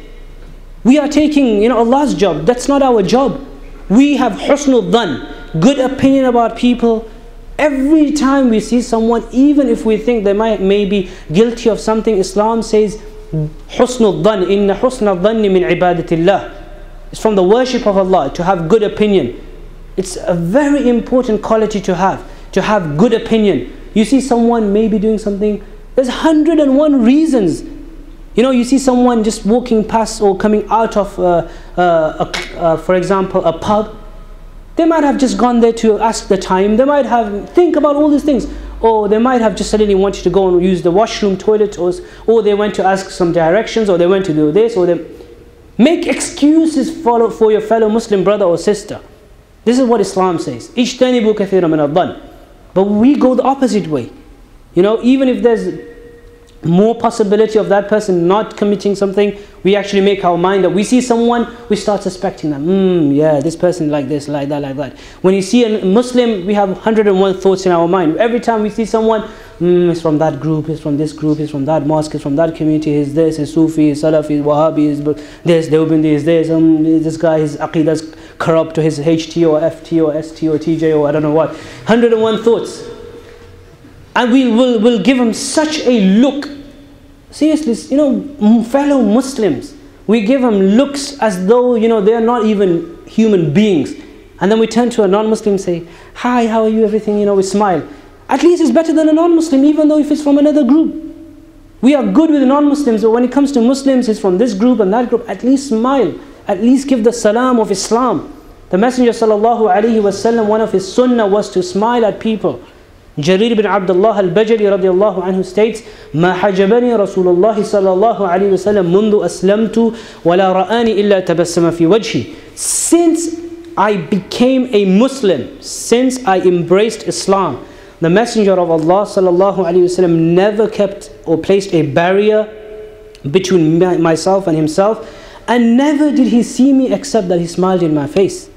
We are taking, you know, Allah's job. That's not our job. We have husnul dhan, good opinion about people. Every time we see someone, even if we think they might may be guilty of something, Islam says, Husnul dhan, inna husnul dhanni min ibadatillah. It's from the worship of Allah to have good opinion. It's a very important quality to have, to have good opinion. You see someone maybe doing something, there's a hundred and one reasons. You know, you see someone just walking past or coming out of, uh, uh, uh, uh, for example, a pub. They might have just gone there to ask the time. They might have think about all these things. Or they might have just suddenly wanted to go and use the washroom, toilet, or, or they went to ask some directions, or they went to do this, or they... Make excuses for, for your fellow Muslim brother or sister. This is what Islam says. اجتنبوا كثيرا من الظن. But we go the opposite way. You know, even if there's more possibility of that person not committing something, we actually make our mind up. We see someone, we start suspecting them. Mm, yeah, this person like this, like that, like that. When you see a Muslim, we have a hundred and one thoughts in our mind. Every time we see someone, mm, it's from that group, it's from this group, it's from that mosque, it's from that community, it's this, it's Sufi, it's Salafi, it's Wahhabi, it's this, Deobandi, it's this, um, this guy, his Aqida's corrupt, or his H T or F T or S T or T J or I don't know what. a hundred and one thoughts. And we will will give them such a look. Seriously, you know, fellow Muslims, we give them looks as though, you know, they are not even human beings. And then we turn to a non-Muslim and say, hi, how are you, everything, you know, we smile. At least it's better than a non-Muslim, even though if it's from another group. We are good with non-Muslims, but when it comes to Muslims, it's from this group and that group. At least smile, at least give the salam of Islam. The Messenger sallallahu alaihi wasallam, one of his sunnah was to smile at people. Jarir ibn Abdullah al-Bajali radiyallahu anhu states, "Ma hajabani Rasulullah sallallahu alaihi wasallam mundu aslamtu wa la ra'ani illa tabassama fi wajhi." Since I became a Muslim, since I embraced Islam, the Messenger of Allah sallallahu alaihi wasallam never kept or placed a barrier between myself and himself, and never did he see me except that he smiled in my face.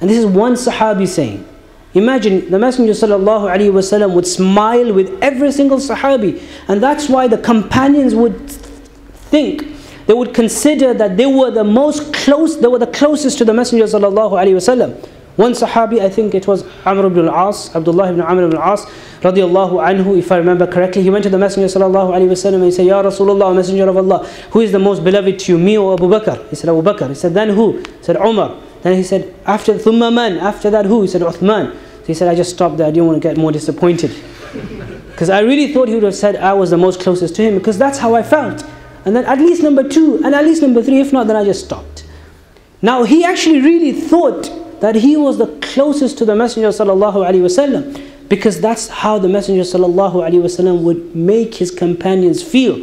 And this is one Sahabi saying. Imagine the Messenger sallallahu alaihi wasallam would smile with every single Sahabi, and that's why the companions would think, they would consider that they were the most close, they were the closest to the Messenger sallallahu alaihi wasallam. One Sahabi, I think it was Amr ibn al-As, Abdullah ibn Amr ibn al-As radiallahu anhu, if I remember correctly, he went to the Messenger sallallahu alaihi wasallam and he said, "Ya Rasulullah, Messenger of Allah, who is the most beloved to you, me or Abu Bakr?" He said, "Abu Bakr." He said, "Then who?" He said, "Umar." Then he said, "After thumma man, after that who?" He said, "Uthman." So he said, "I just stopped there, I didn't want to get more disappointed, because I really thought he would have said I was the most closest to him, because that's how I felt. And then at least number two, and at least number three, if not then I just stopped." Now he actually really thought that he was the closest to the Messenger sallallahu alaihi wasallam, because that's how the Messenger sallallahu alaihi wasallam would make his companions feel.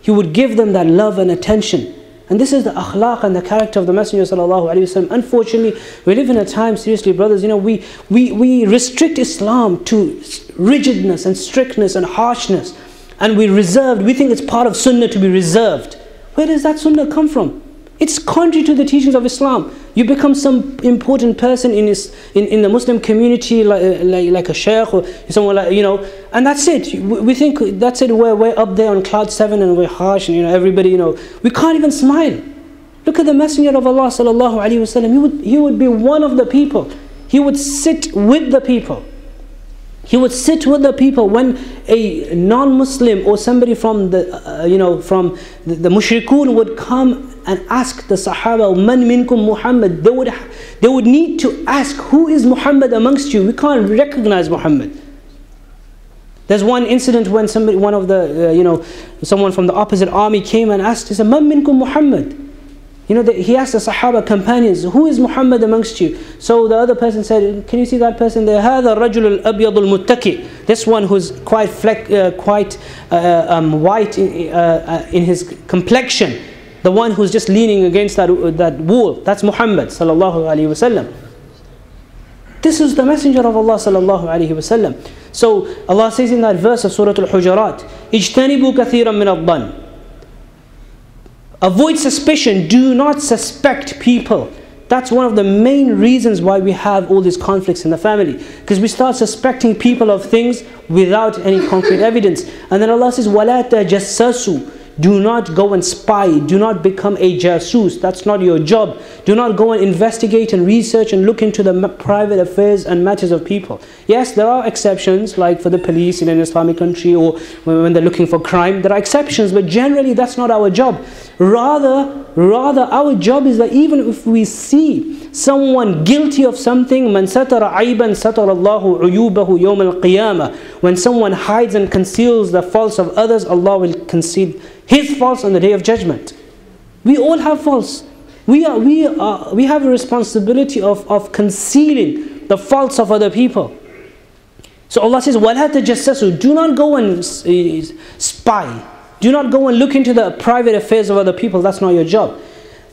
He would give them that love and attention. And this is the akhlaq and the character of the Messenger sallallahu alaihi wasallam. Unfortunately, we live in a time, seriously brothers, you know, we, we, we restrict Islam to rigidness and strictness and harshness. And we reserved, we think it's part of sunnah to be reserved. Where does that sunnah come from? It's contrary to the teachings of Islam. You become some important person in, his, in, in the Muslim community, like, like, like a sheikh or someone like, you know, and that's it. We think that's it, we're, we're up there on cloud seven and we're harsh and, you know, everybody, you know, we can't even smile. Look at the Messenger of Allah sallallahu alaihi wasallam. He would, he would be one of the people. He would sit with the people. He would sit with the people when a non-Muslim or somebody from the, uh, you know, from the, the mushrikun would come and ask the Sahaba, "Man minkum Muhammad?" They would, they would need to ask, "Who is Muhammad amongst you? We can't recognize Muhammad." There's one incident when somebody, one of the, uh, you know, someone from the opposite army came and asked, he said, "Man minkum Muhammad?" You know, the, he asked the Sahaba companions, "Who is Muhammad amongst you?" So the other person said, "Can you see that person there? هذا الرجل الأبيض المتكئ." This one who's quite fleck, uh, quite uh, um, white in, uh, in his complexion, the one who's just leaning against that uh, that wall. That's Muhammad sallallahu alaihi wasallam. This is the Messenger of Allah sallallahu alaihi wasallam. So Allah says in that verse of Surah Al-Hujarat, "Ijtanibu kathiran min al-dhann." Avoid suspicion, do not suspect people. That's one of the main reasons why we have all these conflicts in the family, because we start suspecting people of things without any concrete evidence. And then Allah says, وَلَا تَجَسَّسُوا. Do not go and spy, do not become a jasus, that's not your job. Do not go and investigate and research and look into the private affairs and matters of people. Yes, there are exceptions, like for the police in an Islamic country, or when they're looking for crime, there are exceptions, but generally that's not our job. Rather, rather our job is that even if we see someone guilty of something, مَنْ سَتَرَ عَيْبًا سَتَرَ اللَّهُ عُيُوبَهُ يَوْمَ الْقِيَامَةِ. When someone hides and conceals the faults of others, Allah will conceal his faults on the Day of Judgment. We all have faults. We are, we are, we have a responsibility of, of concealing the faults of other people. So Allah says, وَلَا تَجَسَّسُوا. Do not go and spy. Do not go and look into the private affairs of other people. That's not your job.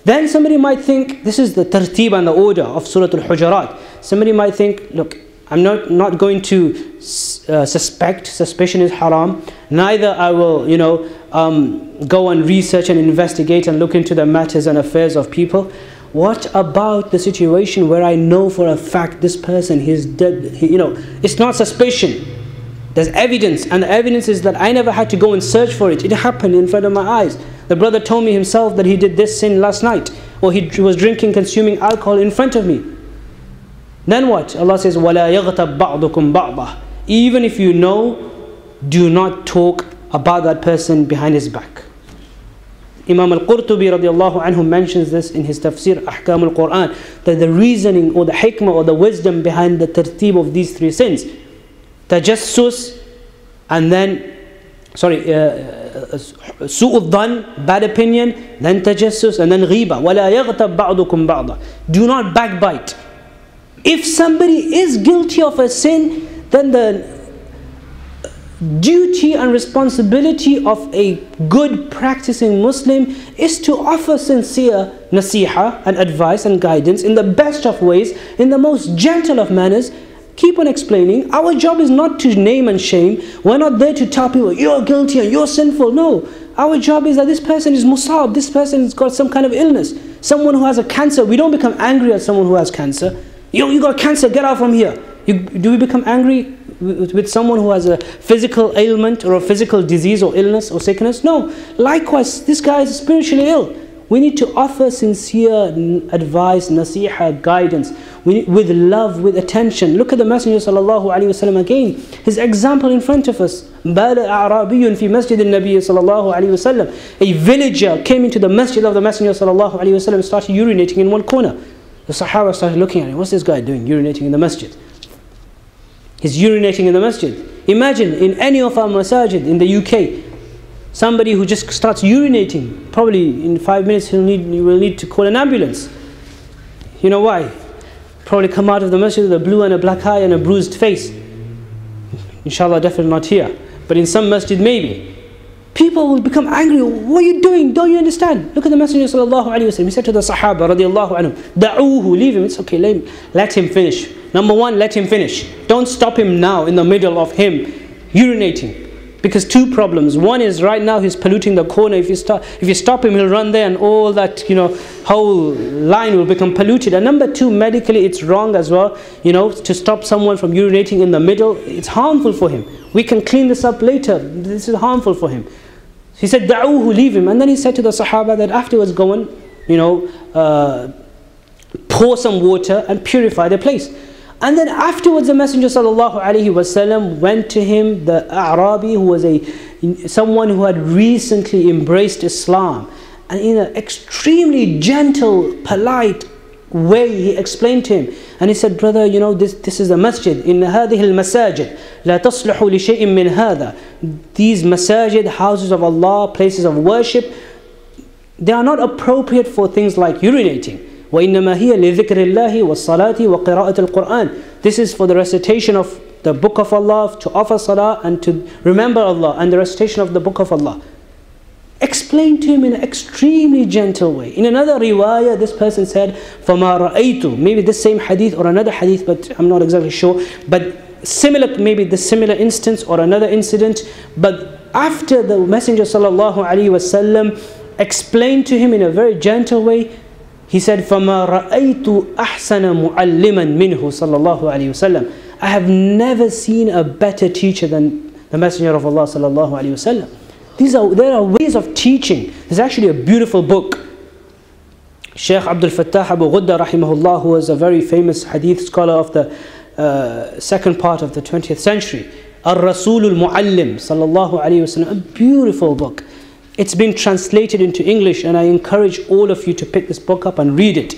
Then somebody might think, this is the tartib and the order of Surah Al-Hujarat. Somebody might think, look, I'm not, not going to uh, suspect, suspicion is haram. Neither I will, you know, um, go and research and investigate and look into the matters and affairs of people. What about the situation where I know for a fact this person, he's dead, he, you know, it's not suspicion. There's evidence, and the evidence is that I never had to go and search for it. It happened in front of my eyes. The brother told me himself that he did this sin last night, or he was drinking, consuming alcohol in front of me. Then what? Allah says, وَلَا يَغْتَبْ بَعْضُكُمْ بَعْضًا. Even if you know, do not talk about that person behind his back. Imam Al-Qurtubi radiallahu anhu mentions this in his tafsir, Ahkam Al-Qur'an, that the reasoning or the hikmah or the wisdom behind the tartib of these three sins. Tajassus, and then, sorry, uh, su'ud dhan, bad opinion, then tajassus, and then ghiba. وَلَا يَغْتَبْ بَعْضُكُمْ بَعْضًا. Do not backbite. If somebody is guilty of a sin, then the duty and responsibility of a good practicing Muslim is to offer sincere nasiha and advice and guidance in the best of ways, in the most gentle of manners. Keep on explaining. Our job is not to name and shame. We're not there to tell people, you're guilty and you're sinful. No. Our job is that this person is musab, this person has got some kind of illness. Someone who has a cancer, we don't become angry at someone who has cancer. You, you got cancer, get out from here. You, do we become angry with someone who has a physical ailment or a physical disease or illness or sickness? No. Likewise, this guy is spiritually ill. We need to offer sincere advice, nasiha, guidance, we, with love, with attention. Look at the Messenger sallallahu alaihi wasallam again. His example in front of us. Bala a'rabiyun fi masjid al-Nabi sallallahu alaihi wasallam. A villager came into the masjid of the Messenger sallallahu alaihi wasallam and started urinating in one corner. The Sahaba started looking at him. What's this guy doing, urinating in the masjid? He's urinating in the masjid. Imagine in any of our masajid in the U K, somebody who just starts urinating, probably in five minutes he'll need, he will need to call an ambulance. You know why? Probably come out of the masjid with a blue and a black eye and a bruised face. Inshallah, definitely not here. But in some masjid maybe. People will become angry. What are you doing? Don't you understand? Look at the Messenger sallallahu alaihi wasallam. He said to the Sahaba radiallahu anhum, da'uhu, leave him. It's okay, let him, let him finish. Number one, let him finish. Don't stop him now in the middle of him urinating. Because two problems. One is right now he's polluting the corner. If you, stop, if you stop him, he'll run there and all that, you know, whole line will become polluted. And number two, medically it's wrong as well. You know, to stop someone from urinating in the middle, it's harmful for him. We can clean this up later. This is harmful for him. He said, da'uhu, leave him. And then he said to the Sahaba that afterwards go and, you know, uh, pour some water and purify the place. And then afterwards the Messenger sallallahu alaihi wasallam went to him, the A'rabi, who was a someone who had recently embraced Islam. And in an extremely gentle, polite way he explained to him. And he said, brother, you know, this, this is a masjid. In هذه المساجد لا تصلح لشيء من هذا. These masajid, houses of Allah, places of worship, they are not appropriate for things like urinating. وَإِنَّمَا هِيَ لِذِكْرِ اللَّهِ وَالصَّلَاةِ وَقِرَاءَةِ الْقُرْآنِ. This is for the recitation of the book of Allah, to offer salah and to remember Allah, and the recitation of the book of Allah. Explain to him in an extremely gentle way. In another riwayah, this person said, فَمَا رَأَيْتُ. Maybe the same hadith or another hadith, but I'm not exactly sure. But similar, maybe the similar instance or another incident. But after the Messenger sallallahu alaihi wasallam explained to him in a very gentle way, he said, فَمَا رَأَيْتُ أَحْسَنَ مُعَلِّمًا مِنْهُ صلى الله عليه وسلم. I have never seen a better teacher than the Messenger of Allah صلى الله عليه وسلم. These are, there are ways of teaching. There's actually a beautiful book. Sheikh Abdul Fattah Abu Ghuddah rahimahullah, who was a very famous hadith scholar of the uh, second part of the twentieth century. الرسول المعلم صلى الله عليه وسلم. A beautiful book. It's been translated into English, and I encourage all of you to pick this book up and read it.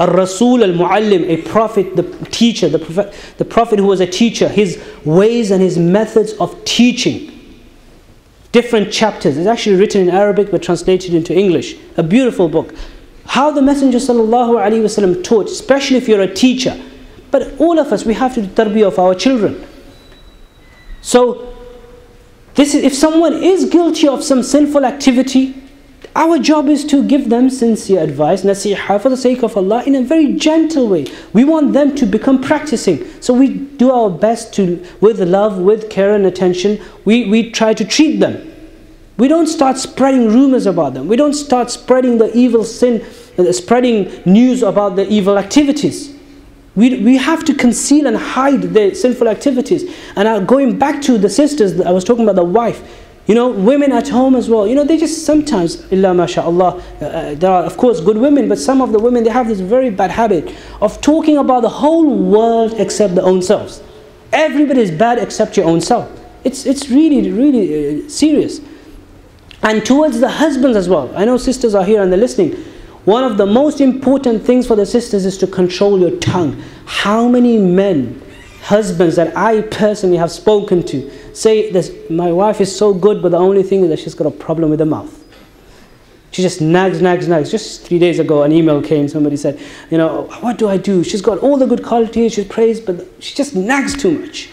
Ar-Rasul al-Mu'allim, a prophet, the teacher, the prophet, the prophet who was a teacher, his ways and his methods of teaching. Different chapters. It's actually written in Arabic but translated into English. A beautiful book. How the Messenger sallallahu alaihi wasallam taught, especially if you're a teacher. But all of us, we have to do tarbiyah of our children. So, This is, if someone is guilty of some sinful activity, our job is to give them sincere advice, nasiha, for the sake of Allah, in a very gentle way. We want them to become practicing. So we do our best to, with love, with care and attention, we, we try to treat them. We don't start spreading rumors about them. We don't start spreading the evil sin, spreading news about the evil activities. We, we have to conceal and hide their sinful activities. And I, going back to the sisters, I was talking about the wife. You know, women at home as well. You know, they just sometimes, illa masha'Allah, uh, there are of course good women, but some of the women, they have this very bad habit of talking about the whole world except their own selves. Everybody is bad except your own self. It's, it's really, really uh, serious. And towards the husbands as well. I know sisters are here and they're listening. One of the most important things for the sisters is to control your tongue. How many men, husbands that I personally have spoken to, say this, my wife is so good, but the only thing is that she's got a problem with the mouth. She just nags, nags, nags. Just three days ago, an email came. Somebody said, you know, what do I do? She's got all the good qualities, she's praised, but she just nags too much.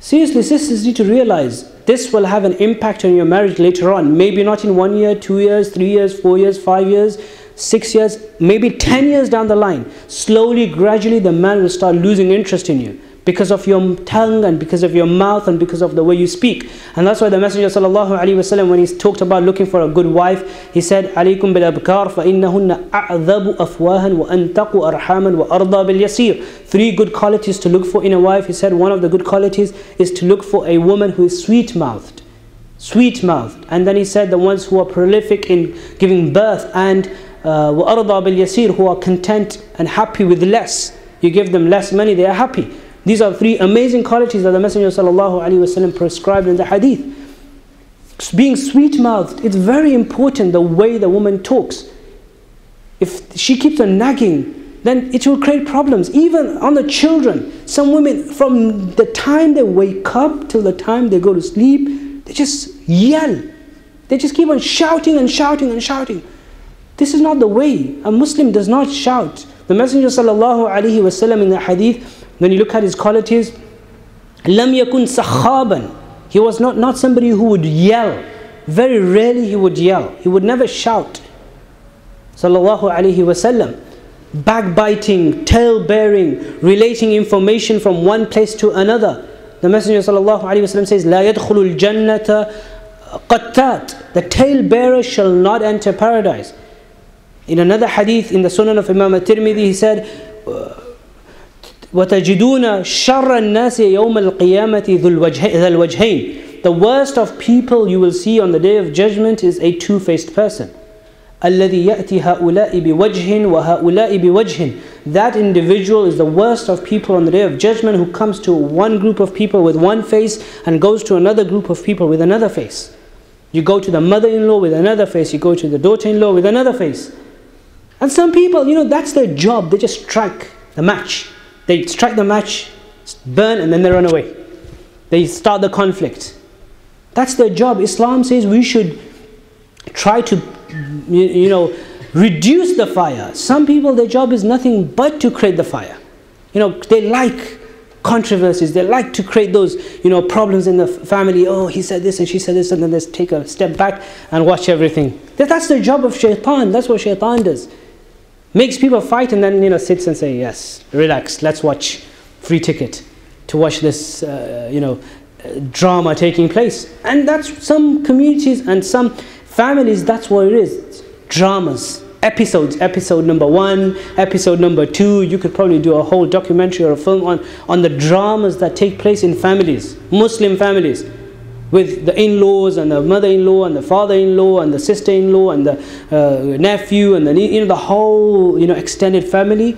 Seriously, sisters need to realize this will have an impact on your marriage later on. Maybe not in one year, two years, three years, four years, five years, six years, maybe ten years down the line. Slowly, gradually, the man will start losing interest in you, because of your tongue and because of your mouth and because of the way you speak. And that's why the Messenger Sallallahu Alaihi Wasallam, when he talked about looking for a good wife, he said, "Alaykum bil abkar fa innahunna a'dhabu afwahan wa antaqu arhaman wa arda bil yasir." Three good qualities to look for in a wife. He said one of the good qualities is to look for a woman who is sweet-mouthed. Sweet-mouthed. And then he said the ones who are prolific in giving birth, and uh, wa arda bil yasir, who are content and happy with less. You give them less money, they are happy. These are three amazing qualities that the Messenger ﷺ prescribed in the hadith. Being sweet-mouthed, it's very important the way the woman talks. If she keeps on nagging, then it will create problems, even on the children. Some women, from the time they wake up till the time they go to sleep, they just yell. They just keep on shouting and shouting and shouting. This is not the way. A Muslim does not shout. The Messenger ﷺ in the hadith, when you look at his qualities, لَمْ يَكُنْ سَخَّابًا. He was not, not somebody who would yell. Very rarely he would yell. He would never shout. Sallallahu alayhi wa sallam. Backbiting, tale-bearing, relating information from one place to another. The Messenger sallallahu alayhi wa sallam says, لَا يَدْخُلُ الْجَنَّةَ قَتَّاتٍ. The tale-bearer shall not enter paradise. In another hadith, in the Sunan of Imam Al Tirmidhi, he said, وَتَجِدُونَ شَرَّ النَّاسِ يَوْمَ الْقِيَامَةِ ذَا الْوَجْهَيْنِ. The worst of people you will see on the Day of Judgment is a two-faced person. الَّذِي يَأْتِي هَؤُلَاءِ بِوَجْهٍ وَهَؤُلَاءِ بِوَجْهٍ. That individual is the worst of people on the Day of Judgment, who comes to one group of people with one face and goes to another group of people with another face. You go to the mother-in-law with another face, you go to the daughter-in-law with another face. And some people, you know, that's their job, they just strike the match. They strike the match, burn, and then they run away. They start the conflict. That's their job. Islam says we should try to, you know, reduce the fire. Some people, their job is nothing but to create the fire. You know, they like controversies. They like to create those, you know, problems in the family. Oh, he said this and she said this, and then they take a step back and watch everything. That's the job of shaitan. That's what shaitan does. Makes people fight and then, you know, sits and say, yes, relax, let's watch, free ticket to watch this, uh, you know, uh, drama taking place. And that's some communities and some families, that's what it is. It's dramas, episodes, episode number one, episode number two. You could probably do a whole documentary or a film on, on the dramas that take place in families, Muslim families, with the in-laws and the mother-in-law and the father-in-law and the sister-in-law and the uh, nephew and the, you know, the whole, you know, extended family.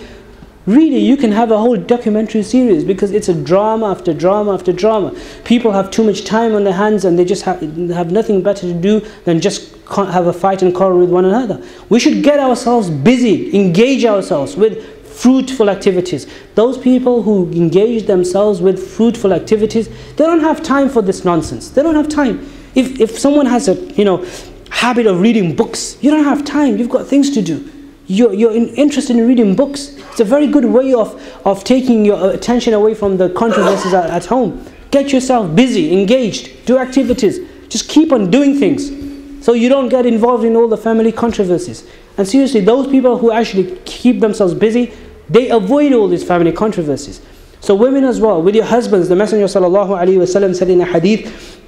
Really, you can have a whole documentary series, because it's a drama after drama after drama. People have too much time on their hands and they just ha have nothing better to do than just have a fight and quarrel with one another. We should get ourselves busy, engage ourselves with fruitful activities. Those people who engage themselves with fruitful activities, they don't have time for this nonsense. They don't have time. If, if someone has a, you know, habit of reading books, you don't have time. You've got things to do. You're, you're in, interested in reading books. It's a very good way of, of taking your attention away from the controversies at, at home. Get yourself busy, engaged, do activities. Just keep on doing things, so you don't get involved in all the family controversies. And seriously, those people who actually keep themselves busy, they avoid all these family controversies. So women as well, with your husbands, the Messenger ﷺ said in a hadith,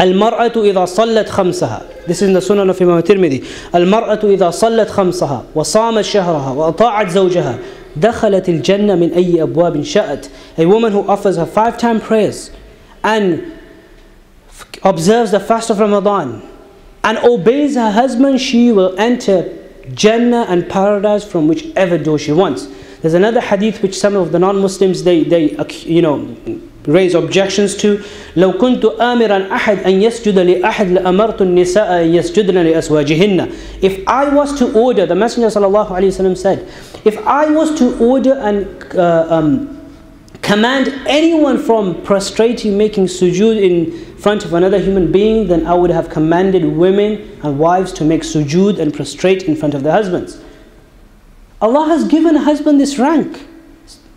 "Al-mar'atu idha sallat khamsaha." This is in the Sunan of Imam Tirmidhi. "Al-mar'atu idha sallat khamsaha, wa samat shahraha, wa ata'at zawjaha, dakhalat al-jannah min ayyi abwabin sha'at." A woman who offers her five-time prayers and observes the fast of Ramadan and obeys her husband, she will enter Jannah and paradise from whichever door she wants. There's another hadith which some of the non-Muslims, they, they you know, raise objections to. لو كنت آمرا أحد أن يسجد لأحد لأمرت النساء أن يسجدن لأزواجهن. If I was to order, the Messenger ﷺ said, if I was to order and uh, um, command anyone from prostrating, making sujood in front of another human being, then I would have commanded women and wives to make sujood and prostrate in front of their husbands. Allah has given a husband this rank.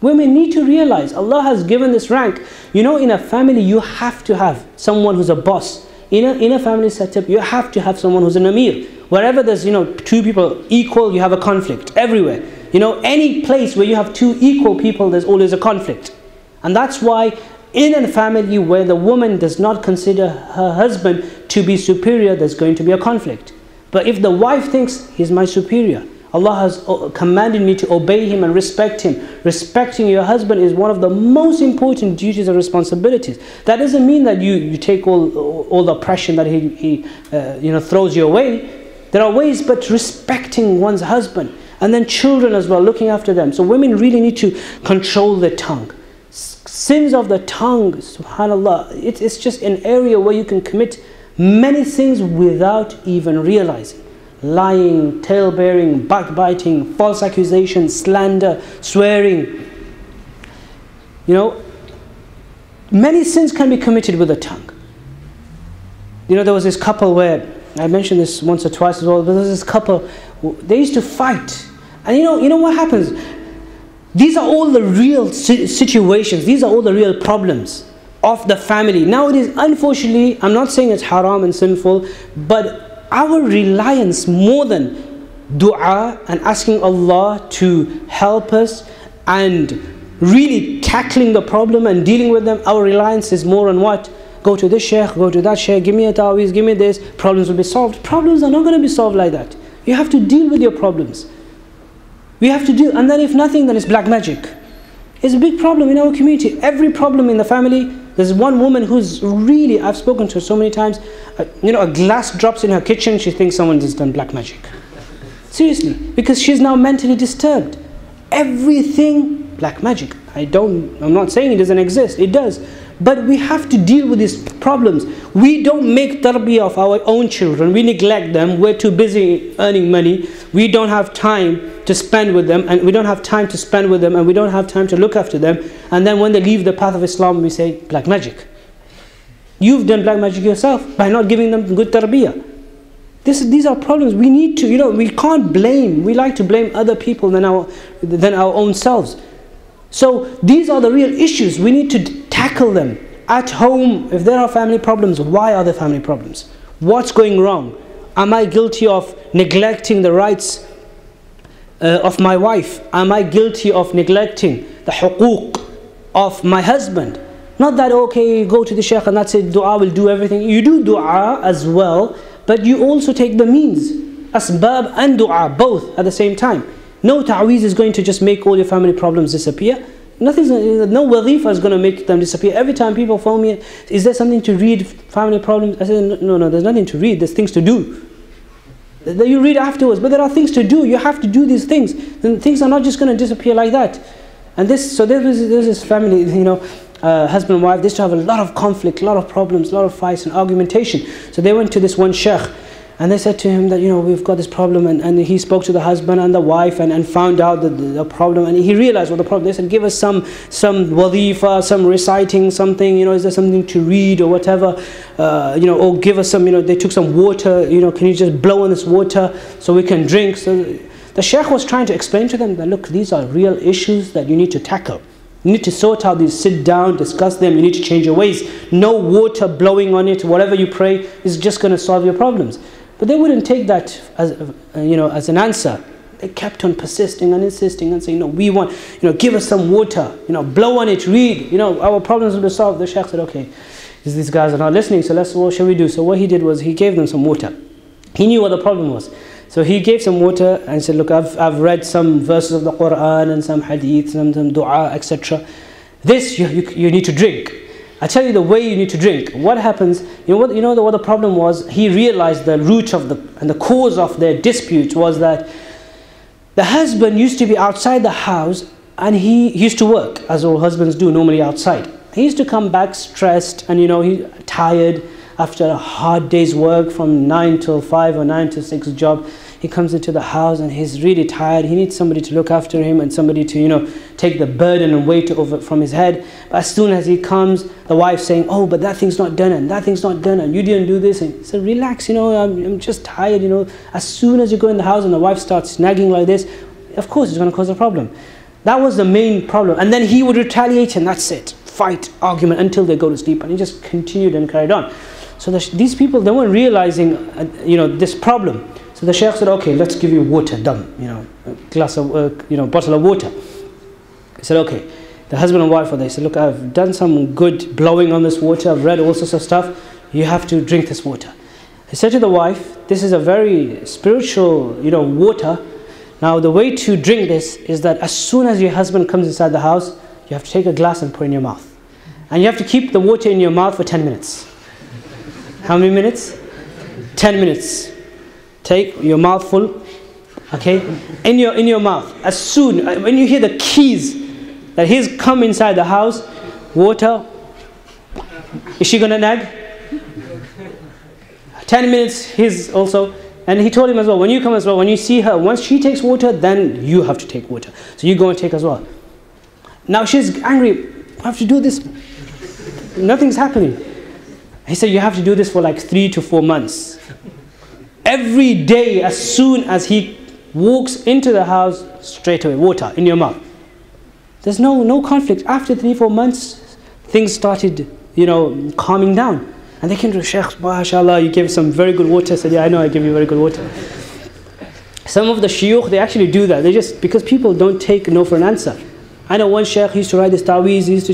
Women need to realize Allah has given this rank. You know, in a family you have to have someone who's a boss. In a, in a family setup you have to have someone who's an amir. Wherever there's, you know, two people equal, you have a conflict. Everywhere. You know, any place where you have two equal people, there's always a conflict. And that's why in a family where the woman does not consider her husband to be superior, there's going to be a conflict. But if the wife thinks, he's my superior, Allah has commanded me to obey him and respect him. Respecting your husband is one of the most important duties and responsibilities. That doesn't mean that you, you take all, all the oppression that he, he uh, you know, throws your way. There are ways, but respecting one's husband. And then children as well, looking after them. So women really need to control their tongue. Sins of the tongue, subhanAllah, it, it's just an area where you can commit many things without even realizing. Lying, tale-bearing, backbiting, false accusation, slander, swearing. You know, many sins can be committed with the tongue. You know, there was this couple where, I mentioned this once or twice as well, but there was this couple, they used to fight. And you know, you know what happens? These are all the real situations, these are all the real problems of the family. Nowadays, unfortunately, I'm not saying it's haram and sinful, but our reliance more than dua and asking Allah to help us and really tackling the problem and dealing with them, our reliance is more on what? Go to this sheikh, go to that sheikh, give me a ta'weez, give me this, problems will be solved. Problems are not going to be solved like that. You have to deal with your problems. We have to deal, and then if nothing, then it's black magic. It's a big problem in our community. Every problem in the family. There's one woman who's really, I've spoken to her so many times, uh, you know, a glass drops in her kitchen, she thinks someone has done black magic. Seriously, because she's now mentally disturbed. Everything, black magic. I don't, I'm not saying it doesn't exist, it does. But we have to deal with these problems. We don't make tarbiyah of our own children, we neglect them, we're too busy earning money, we don't have time to spend with them, and we don't have time to spend with them, and we don't have time to look after them, and then when they leave the path of Islam, we say, black magic. You've done black magic yourself by not giving them good tarbiyah. This, these are problems we need to, you know, we can't blame, we like to blame other people than our, than our own selves. So these are the real issues, we need to tackle them at home. If there are family problems, why are there family problems? What's going wrong? Am I guilty of neglecting the rights uh, of my wife? Am I guilty of neglecting the huquq of my husband? Not that, okay, go to the sheikh and that's it, dua will do everything. You do dua as well, but you also take the means, asbab and dua, both at the same time. No ta'weez is going to just make all your family problems disappear. Nothing's, no wazifa is going to make them disappear. Every time people phone me, is there something to read, family problems? I said, no, no, there's nothing to read. There's things to do. You read afterwards, but there are things to do. You have to do these things. Then things are not just going to disappear like that. And this, so there was, there was this family, you know, uh, husband and wife, they used to have a lot of conflict, a lot of problems, a lot of fights and argumentation. So they went to this one sheikh. And they said to him that, you know, we've got this problem, and, and he spoke to the husband and the wife and, and found out the, the, the problem, and he realized what the problem is. They said, give us some some wazifa, some reciting something, you know, is there something to read or whatever, uh, you know, or give us some, you know, they took some water, you know, can you just blow on this water so we can drink? So the sheikh was trying to explain to them that, look, these are real issues that you need to tackle. You need to sort out these, sit down, discuss them, you need to change your ways. No water blowing on it, whatever you pray is just going to solve your problems. But they wouldn't take that as, you know, as an answer. They kept on persisting and insisting and saying, no, we want, you know, give us some water, you know, blow on it, read, you know, our problems will be solved. The sheikh said, okay, these guys are not listening, so let's, what shall we do? So what he did was he gave them some water. He knew what the problem was. So he gave some water and said, look, I've, I've read some verses of the Quran and some hadith, some, some dua, et cetera. This you, you, you need to drink. I tell you the way you need to drink. What happens, you know what, you know the, what the problem was? He realized the root of the, and the cause of their dispute was that the husband used to be outside the house and he, he used to work, as all husbands do normally outside. He used to come back stressed and, you know, he tired after a hard day's work from nine till five or nine to six job. he comes into the house and he's really tired. He needs somebody to look after him and somebody to, you know, take the burden and weight over from his head. But as soon as he comes, the wife's saying, oh, but that thing's not done and that thing's not done and you didn't do this. And he said, relax, you know, I'm, I'm just tired, you know. As soon as you go in the house and the wife starts nagging like this, of course it's going to cause a problem. That was the main problem. And then he would retaliate and that's it. Fight, argument until they go to sleep. And he just continued and carried on. So the, these people, they weren't realizing, uh, you know, this problem. So the Shaykh said, okay, let's give you water, done, you know, a glass of, uh, you know, bottle of water. He said, okay. The husband and wife were there. He said, look, I've done some good blowing on this water. I've read all sorts of stuff. You have to drink this water. He said to the wife, this is a very spiritual, you know, water. Now the way to drink this is that as soon as your husband comes inside the house, you have to take a glass and put it in your mouth. And you have to keep the water in your mouth for ten minutes. How many minutes? ten minutes. Take your mouth full, okay? In your, in your mouth. As soon, when you hear the keys that he's come inside the house, water, is she gonna nag? ten minutes, he's also. And he told him as well, when you come as well, when you see her, once she takes water, then you have to take water. So you go and take as well. Now she's angry, I have to do this. Nothing's happening. He said, you have to do this for like three to four months. Every day, as soon as he walks into the house, straight away, water in your mouth. There's no, no conflict. After three, four months, things started, you know, calming down. And they came to Shaykh, mashallah, you gave some very good water. I said, yeah, I know, I gave you very good water. Some of the shiuch, they actually do that. They just, because people don't take no for an answer. I know one Shaykh used to write this ta'weez, he used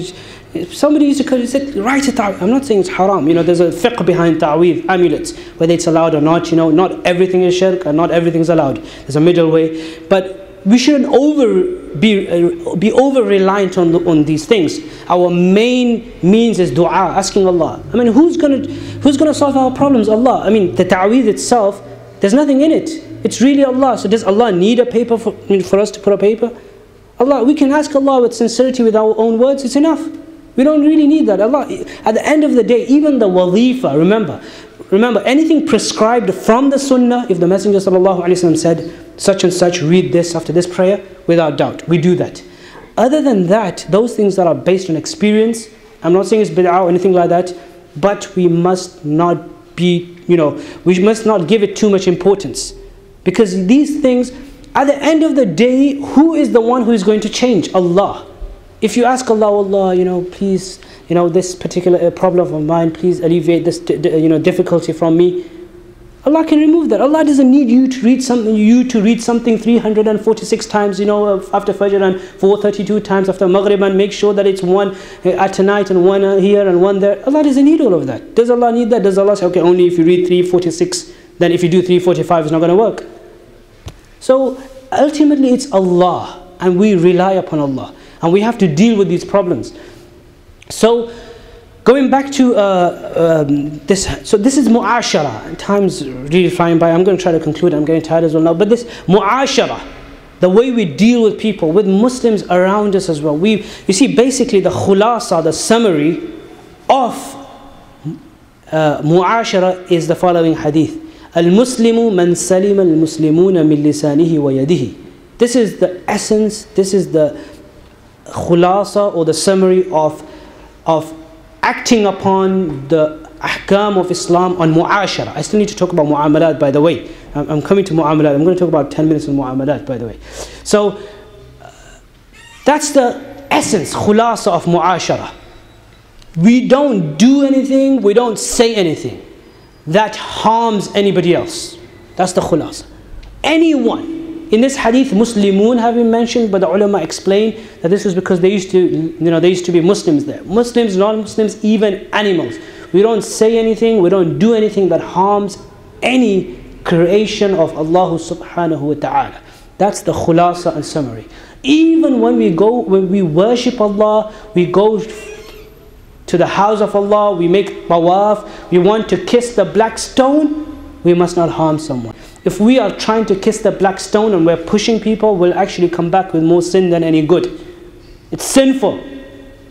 to, somebody used to come and said, write a ta'weez. I'm not saying it's haram, you know, there's a fiqh behind ta'weez, amulets, whether it's allowed or not, you know, not everything is shirk and not everything's allowed. There's a middle way. But we shouldn't over be, uh, be over-reliant on, the, on these things. Our main means is dua, asking Allah. I mean, who's gonna, who's gonna solve our problems? Allah. I mean, the ta'weez itself, there's nothing in it. It's really Allah. So does Allah need a paper for, I mean, for us to put a paper? Allah, we can ask Allah with sincerity with our own words, it's enough. We don't really need that. Allah, at the end of the day, even the wazifa, remember, Remember, anything prescribed from the sunnah, if the Messenger ﷺ said, such and such, read this after this prayer, without doubt, we do that. Other than that, those things that are based on experience, I'm not saying it's bid'ah or anything like that, but we must not be, you know, we must not give it too much importance. Because these things, at the end of the day, who is the one who is going to change? Allah. If you ask Allah, Allah, you know, please, you know, this particular problem of mine, please alleviate this, you know, difficulty from me. Allah can remove that. Allah doesn't need you to read something, you to read something three hundred forty-six times, you know, after Fajr and four thirty-two times after Maghrib and make sure that it's one at night and one here and one there. Allah doesn't need all of that. Does Allah need that? Does Allah say, okay, only if you read three forty-six, then if you do three forty-five, it's not going to work. So ultimately it's Allah and we rely upon Allah and we have to deal with these problems. So, going back to uh, um, this, so this is mu'ashara. Time's really flying by. I'm going to try to conclude. I'm getting tired as well now. But this mu'ashara, the way we deal with people, with Muslims around us as well. We, you see, basically the khulasa, the summary of uh, mu'ashara is the following hadith: Al-Muslimu man salima al-Muslimuna min lisanihi wa yadihi. This is the essence. This is the khulasa or the summary of. of acting upon the ahkam of Islam on mu'ashara. I still need to talk about mu'amalat, by the way. I'm, I'm coming to mu'amalat. I'm going to talk about ten minutes on mu'amalat, by the way. So, uh, that's the essence, khulasa of mu'ashara. We don't do anything, we don't say anything that harms anybody else. That's the khulasa. Anyone. In this hadith, Muslimun have been mentioned, but the ulama explained that this is because they used to, you know, they used to be Muslims there. Muslims, non-Muslims, even animals. We don't say anything, we don't do anything that harms any creation of Allah subhanahu wa ta'ala. That's the khulasa and summary. Even when we go, when we worship Allah, we go to the house of Allah, we make tawaf, we want to kiss the black stone, we must not harm someone. If we are trying to kiss the black stone and we're pushing people, we'll actually come back with more sin than any good. It's sinful.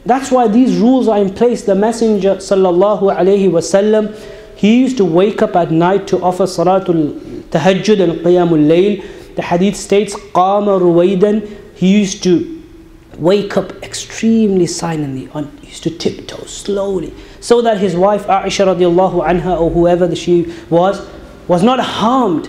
That's why these rules are in place. The Messenger sallallahu alaihi wasallam, he used to wake up at night to offer salatul tahajjud and qiyamul layl. The hadith states, qama ruwaydan, he used to wake up extremely silently, on, he used to tiptoe slowly, so that his wife Aisha radiallahu anha, or whoever she was, was not harmed.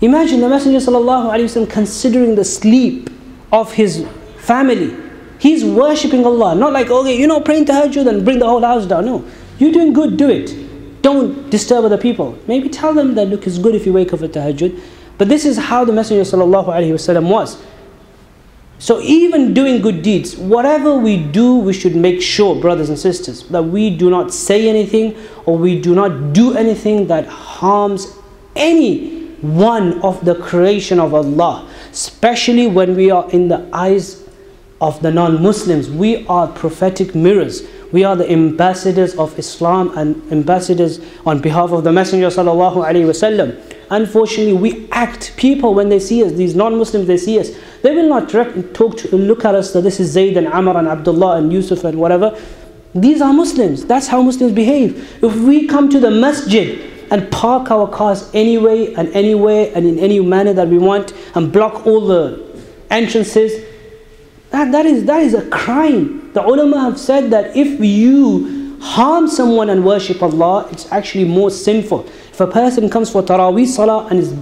Imagine the Messenger sallallahu alayhi wa sallam considering the sleep of his family. He's worshipping Allah, not like, okay, you know, praying tahajjud and bring the whole house down. No, you're doing good, do it. Don't disturb other people. Maybe tell them that, look, it's good if you wake up at tahajjud. But this is how the Messenger sallallahu alayhi wa sallam was. So even doing good deeds, whatever we do, we should make sure, brothers and sisters, that we do not say anything or we do not do anything that harms any one of the creation of Allah, especially when we are in the eyes of the non-Muslims. We are prophetic mirrors. We are the ambassadors of Islam and ambassadors on behalf of the Messenger sallallahu alaihi wasallam. Unfortunately, we act, people when they see us, these non-Muslims, they see us, they will not talk to look at us that this is Zayd and Amr and Abdullah and Yusuf and whatever. These are Muslims. That's how Muslims behave. If we come to the masjid and park our cars anyway and anywhere and in any manner that we want and block all the entrances, that, that is that is a crime. The ulama have said that if you harm someone and worship Allah, it's actually more sinful. If a person comes for Taraweeh Salah and is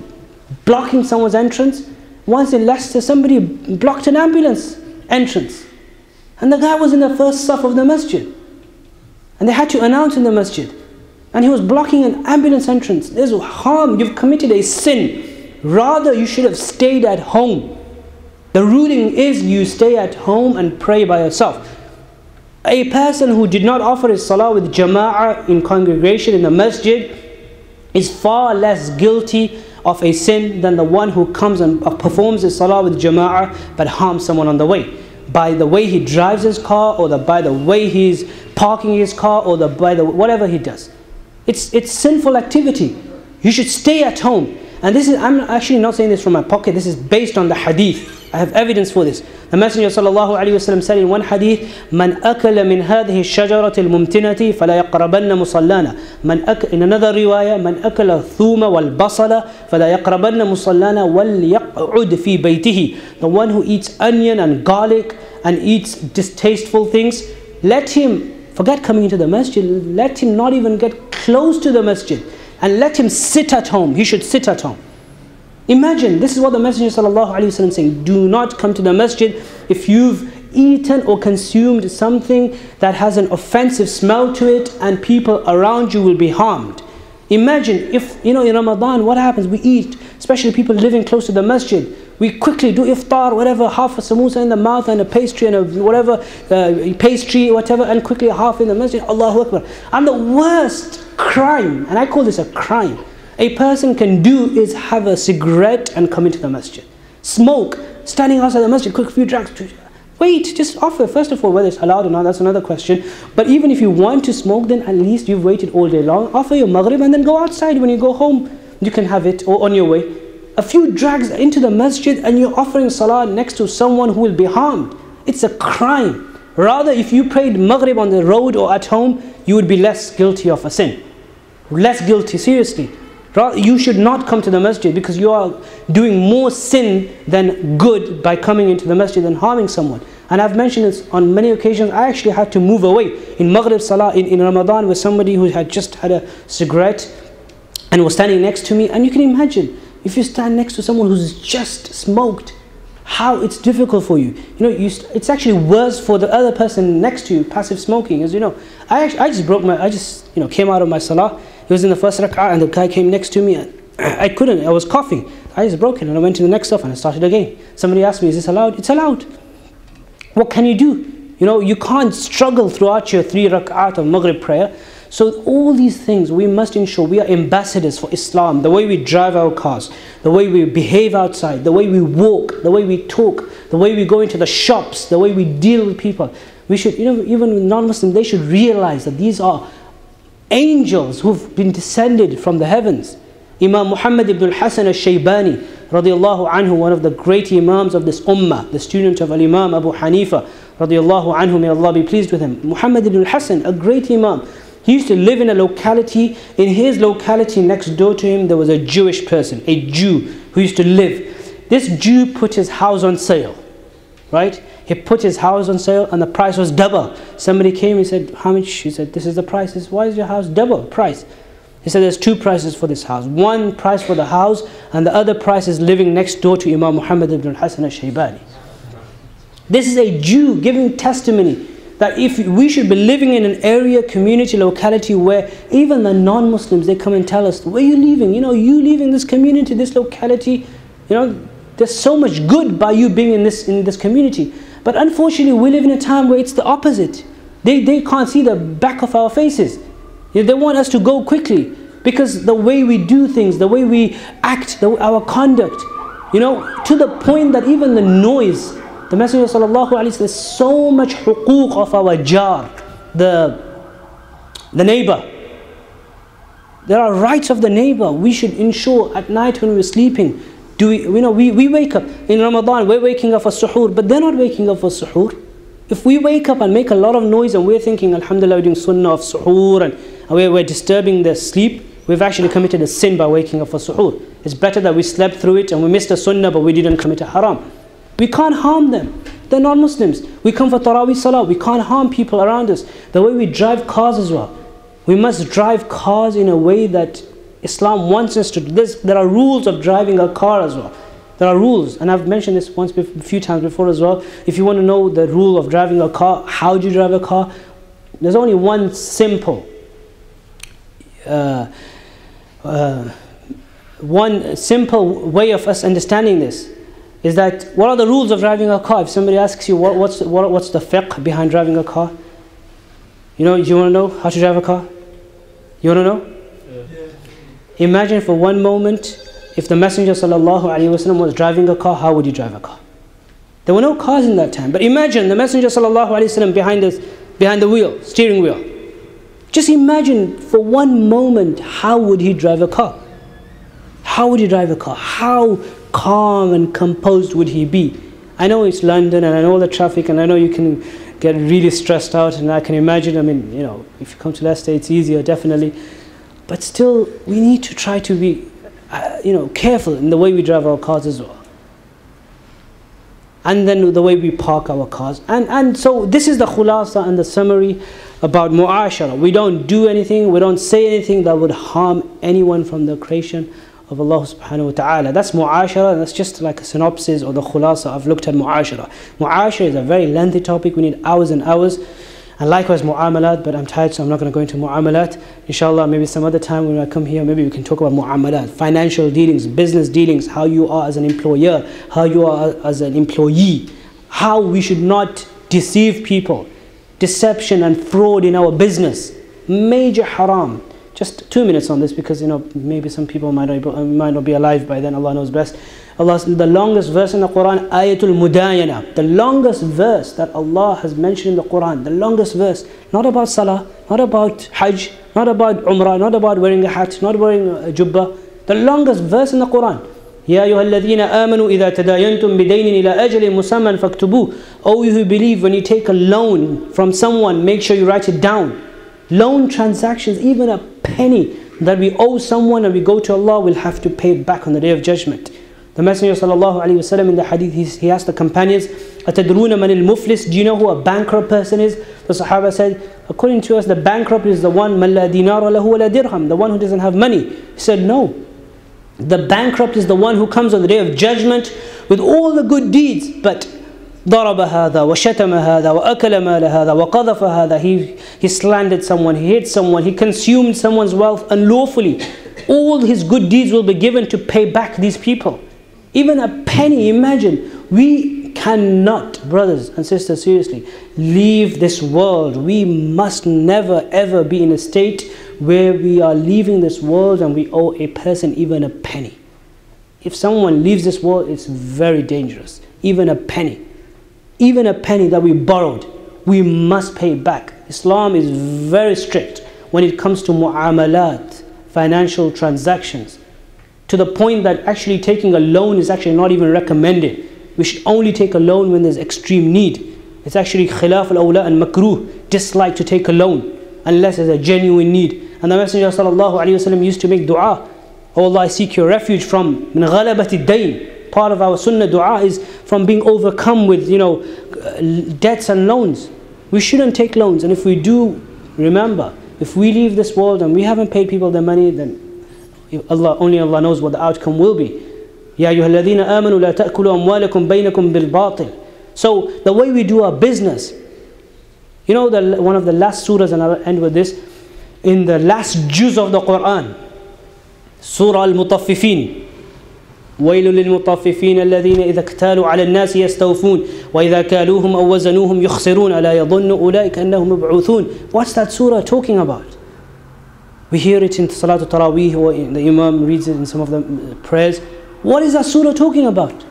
blocking someone's entrance, once in Leicester, somebody blocked an ambulance entrance. And the guy was in the first saf of the masjid. And they had to announce in the masjid. And he was blocking an ambulance entrance. There's harm, you've committed a sin. Rather, you should have stayed at home. The ruling is you stay at home and pray by yourself. A person who did not offer his salah with jama'ah in congregation in the masjid is far less guilty of a sin than the one who comes and performs his salah with jama'ah but harms someone on the way. By the way he drives his car, or the, by the way he's parking his car, or the, by the whatever he does. It's, it's sinful activity. You should stay at home. And this is, I'm actually not saying this from my pocket, this is based on the hadith. I have evidence for this. The Messenger sallallahu alayhi wa sallam said in one hadith, "Man akala min hadhihi ash-shajarati al-mumtinati fala yaqrabanna musallana." Man ak in another riwayah, "Man akala thuma wal basala fala yaqrabanna musallana wal yaq'ud fi baytihi." The one who eats onion and garlic and eats distasteful things, let him forget coming into the masjid, let him not even get close to the masjid, and let him sit at home. He should sit at home. Imagine, this is what the Messenger ﷺ is saying, do not come to the masjid if you've eaten or consumed something that has an offensive smell to it, and people around you will be harmed. Imagine if, you know, in Ramadan, what happens? We eat, especially people living close to the masjid. We quickly do iftar, whatever, half a samosa in the mouth and a pastry and a whatever, uh, pastry, whatever, and quickly half in the masjid. Allahu Akbar. And the worst crime, and I call this a crime, a person can do is have a cigarette and come into the masjid. Smoke, standing outside the masjid, quick few drugs. Wait, just offer, first of all, whether it's allowed or not, that's another question. But even if you want to smoke, then at least you've waited all day long. Offer your maghrib and then go outside. When you go home, you can have it, or on your way. A few drags into the masjid and you're offering salah next to someone who will be harmed. It's a crime. Rather, if you prayed maghrib on the road or at home, you would be less guilty of a sin. Less guilty, seriously. You should not come to the masjid because you are doing more sin than good by coming into the masjid and harming someone. And I've mentioned this on many occasions. I actually had to move away in Maghrib Salah in, in Ramadan with somebody who had just had a cigarette and was standing next to me. And you can imagine, if you stand next to someone who's just smoked, how it's difficult for you. You know, you it's actually worse for the other person next to you, passive smoking, as you know. I, actually, I just broke my, I just, you know, came out of my salah. It was in the first rak'ah and the guy came next to me and I couldn't, I was coughing. I just broke it and I went to the next stuff and I started again. Somebody asked me, is this allowed? It's allowed. What can you do? You know, you can't struggle throughout your three rak'at of Maghrib prayer. So all these things, we must ensure we are ambassadors for Islam. The way we drive our cars, the way we behave outside, the way we walk, the way we talk, the way we go into the shops, the way we deal with people. We should, you know, even non-Muslims, they should realize that these are angels who've been descended from the heavens. Imam Muhammad ibn Hassan al Shaybani, radiallahu anhu, one of the great imams of this ummah, the student of al-Imam Abu Hanifa, radiallahu anhu, may Allah be pleased with him. Muhammad ibn Hassan, a great imam. He used to live in a locality. In his locality next door to him, there was a Jewish person, a Jew who used to live. This Jew put his house on sale, right? He put his house on sale and the price was double. Somebody came, he said, how much? He said, this is the price. He said, why is your house double price? He said, there's two prices for this house. One price for the house and the other price is living next door to Imam Muhammad ibn Hassan al Shaybani. This is a Jew giving testimony that if we should be living in an area, community, locality where even the non-Muslims, they come and tell us, where are you leaving? You know, you leaving this community, this locality, you know, there's so much good by you being in this, in this community. But unfortunately, we live in a time where it's the opposite. They, they can't see the back of our faces. You know, they want us to go quickly because the way we do things, the way we act, the, our conduct, you know, to the point that even the noise, the Messenger sallallahu alaihi wasallam, there's so much huquq of our jar, the, the neighbor. There are rights of the neighbor. We should ensure at night when we're sleeping, do we, you know, we, we wake up. In Ramadan, we're waking up for suhoor, but they're not waking up for suhoor. If we wake up and make a lot of noise and we're thinking, alhamdulillah, we're doing sunnah of suhoor and we're, we're disturbing their sleep, we've actually committed a sin by waking up for suhoor. It's better that we slept through it and we missed a sunnah, but we didn't commit a haram. We can't harm them. They're non-Muslims. We come for Taraweeh Salah. We can't harm people around us. The way we drive cars as well. We must drive cars in a way that Islam wants us to do. There's, there are rules of driving a car as well. There are rules. And I've mentioned this once, a few times before as well. If you want to know the rule of driving a car, how do you drive a car? There's only one simple, uh, uh, one simple way of us understanding this. Is that what are the rules of driving a car? If somebody asks you what, what's what, what's the fiqh behind driving a car, you know, you want to know how to drive a car? You want to know? Yeah. Yeah. Imagine for one moment if the Messenger sallallahu alaihi wasallam was driving a car, how would you drive a car? There were no cars in that time, but imagine the Messenger sallallahu alaihi wasallam behind us, behind the wheel, steering wheel. Just imagine for one moment how would he drive a car? How would he drive a car? How calm and composed would he be? I know it's London and I know the traffic and I know you can get really stressed out and I can imagine, I mean, you know, if you come to Leicester it's easier definitely, but still we need to try to be, uh, you know, careful in the way we drive our cars as well. And then the way we park our cars. And, and so this is the khulasa and the summary about mu'ashara. We don't do anything, we don't say anything that would harm anyone from the creation of Allah subhanahu wa ta'ala. That's mu'ashara, and that's just like a synopsis or the khulasa. I've looked at mu'ashara. Mu'ashara is a very lengthy topic, we need hours and hours. And likewise mu'amalat, but I'm tired so I'm not going to go into mu'amalat. Inshallah, maybe some other time when I come here, maybe we can talk about mu'amalat, financial dealings, business dealings, how you are as an employer, how you are as an employee, how we should not deceive people, deception and fraud in our business, major haram. Just two minutes on this because, you know, maybe some people might not, might not be alive by then, Allah knows best. Allah, the longest verse in the Quran, Ayatul Mudayana, the longest verse that Allah has mentioned in the Quran, the longest verse, not about Salah, not about Hajj, not about Umrah, not about wearing a hat, not wearing a jubbah, the longest verse in the Quran. Ya ayyuhal ladhina amanu idha tadayantum bidaynin ila ajalin musamman faktubu. O you who believe, when you take a loan from someone, make sure you write it down. Loan transactions, even a penny that we owe someone and we go to Allah, we'll have to pay it back on the Day of Judgment. The Messenger sallallahu alaihi wasallam in the hadith, he, he asked the companions, "Atadruna man al-muflis?" Do you know who a bankrupt person is? The Sahaba said, according to us, the bankrupt is the one, man la dinara lahu wa la dirham, the one who doesn't have money. He said, no. The bankrupt is the one who comes on the Day of Judgment with all the good deeds, but ضرب هذا وشتم هذا وأكل مال هذا وقذف هذا. He, he slandered someone, he hit someone, he consumed someone's wealth unlawfully. All his good deeds will be given to pay back these people. Even a penny, imagine. We cannot, brothers and sisters, seriously, leave this world. We must never ever be in a state where we are leaving this world and we owe a person even a penny. If someone leaves this world, it's very dangerous. Even a penny. Even a penny that we borrowed, we must pay back. Islam is very strict when it comes to mu'amalat, financial transactions, to the point that actually taking a loan is actually not even recommended. We should only take a loan when there's extreme need. It's actually khilaf al-awla and makruh, dislike to take a loan. unless there's a genuine need. And the Messenger sallallahu alaihi wasallam used to make dua, "Oh Allah, I seek your refuge from min ghalabati dayn." Part of our sunnah dua is from being overcome with, you know, debts and loans. We shouldn't take loans, and if we do, remember, if we leave this world and we haven't paid people their money, then Allah, only Allah knows what the outcome will be. Ya ayyuhalladhina amanu la ta'kulu amwalakum bainakum bil batil. So the way we do our business, you know, the, one of the last surahs, and I'll end with this, in the last juz of the Quran, Surah Al Mutaffifin. وَيْلٌ لِلْمُطَفِّفِينَ الَّذِينَ إِذَا اكْتَالُوا عَلَى النَّاسِ يَسْتَوْفُونَ وَإِذَا كَالُوهُمْ أَوْ وَزَنُوهُمْ يُخْسِرُونَ أَلَا يَظُنُّ أُولَئِكَ أَنَّهُمْ مَبْعُوثُونَ. What's that surah talking about? We hear it in Salatul Taraweeh, or the Imam reads it in some of the prayers. What is that surah talking about?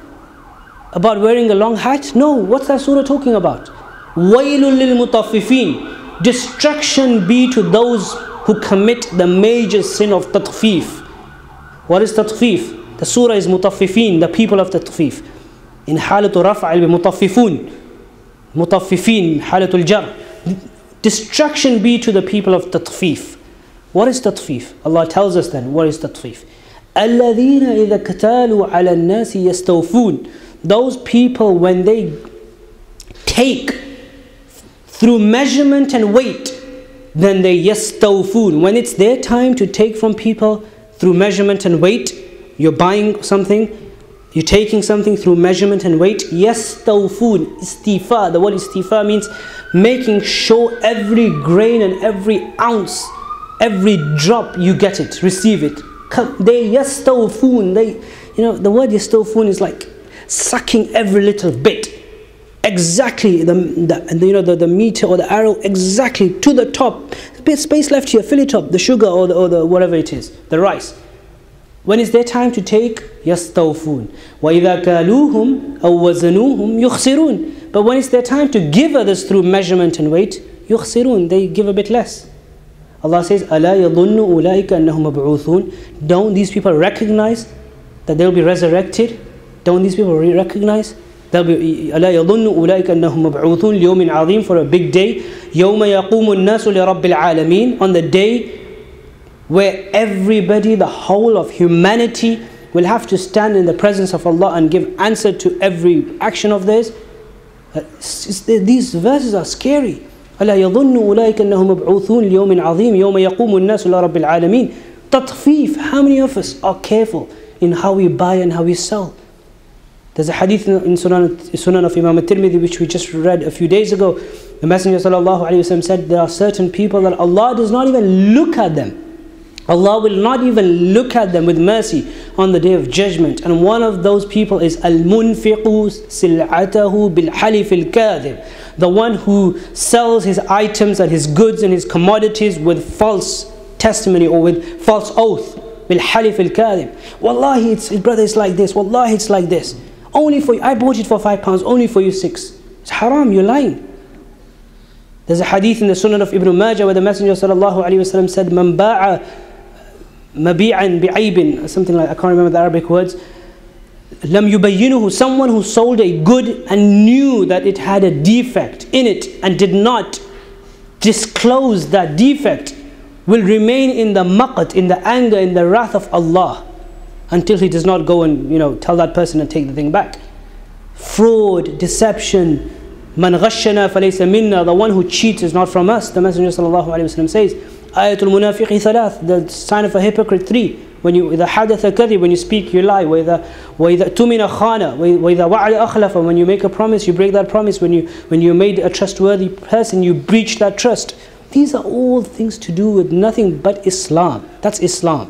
About wearing a long hat? No, what's that surah talking about? وَيْلٌ لِلْمُطَفِّفِينَ. Destruction be to those who commit the major sin of tatfif. What is tatfif? The surah is Mutaffifin, the people of Tatfif. In Halatul Raf'a will be Mutaffifun, Mutaffifin, Halatul Jar. Destruction be to the people of Tatfif. What is Tatfif? Allah tells us then, what is Tatfif? الَّذِينَ إِذَا اكْتَالُوا عَلَى النَّاسِ يَسْتَوْفُونَ. Those people, when they take through measurement and weight, then they yastawfun. When it's their time to take from people through measurement and weight, you're buying something, you're taking something through measurement and weight. Yastawfun, istifa. The word istifa means making sure every grain and every ounce, every drop, you get it, receive it. They yastawfun. They, you know, the word yastawfun is like sucking every little bit, exactly the, the you know the, the meter or the arrow, exactly to the top. Space left here, fill it up. The sugar or the, or the whatever it is, the rice. When it's their time to take, yastawfun. وَإِذَا كَالُوهُمْ أَوْ وَزَنُوهُمْ يُخْسِرُونَ. But when it's their time to give others through measurement and weight, يُخْسِرُونَ, they give a bit less. Allah says, أَلَا يَظُنُّ أُولَٰئِكَ أَنَّهُمْ مَبْعُوثُونَ. Don't these people recognize that they'll be resurrected? Don't these people recognize? They'll be, أَلَا يَظُنُّ أُولَٰئِكَ أَنَّهُمْ مَبْعُوثُونَ لِيَوْمٍ عَظِيمٍ, for a big day. يَوْمَ يَقُومُ النَّاسُ لِرَبِّ الْعَالَمِينَ, on the day where everybody, the whole of humanity, will have to stand in the presence of Allah and give answer to every action of theirs. These verses are scary. أَلَا يَظُنُّ أُولَٰئِكَ أَنَّهُمْ مَبْعُوثُونَ لِيَوْمٍ عَظِيمٍ يَوْمَ يَقُومُ النَّاسُ لِرَبِّ الْعَالَمِينَ. Tatfif. How many of us are careful in how we buy and how we sell? There's a hadith in Sunan, Sunan of Imam Al Tirmidhi, which we just read a few days ago. The Messenger sallallahu alaihi wasallam said, there are certain people that Allah does not even look at them. Allah will not even look at them with mercy on the day of judgment. And one of those people is al-munfiqu sil'atahu bil-halifil kadhib, the one who sells his items and his goods and his commodities with false testimony or with false oath. Bil-halifil kadhib. Wallahi, it's, brother, it's like this. Wallahi, it's like this. Only for you, I bought it for five pounds. Only for you, six. It's haram. You're lying. There's a hadith in the Sunan of Ibn Majah where the Messenger sallallahu alaihi wasallam said, "Man ba'a mabi'an bi'aybin," something like, I can't remember the Arabic words, "lam yubayyinuhu," someone who sold a good and knew that it had a defect in it and did not disclose that defect, will remain in the maqat, in the anger, in the wrath of Allah, until he does not go and, you know, tell that person and take the thing back. Fraud, deception. Man ghashana falaysa minna, the one who cheats is not from us. The Messenger sallallahu alaihi wasallam says, Ayatul Munafiqi Thalath, the sign of a hypocrite three. When you the hadatha kadhi, when you speak, you lie. When you make a promise, you break that promise. When you when you made a trustworthy person, you breach that trust. These are all things to do with nothing but Islam. That's Islam.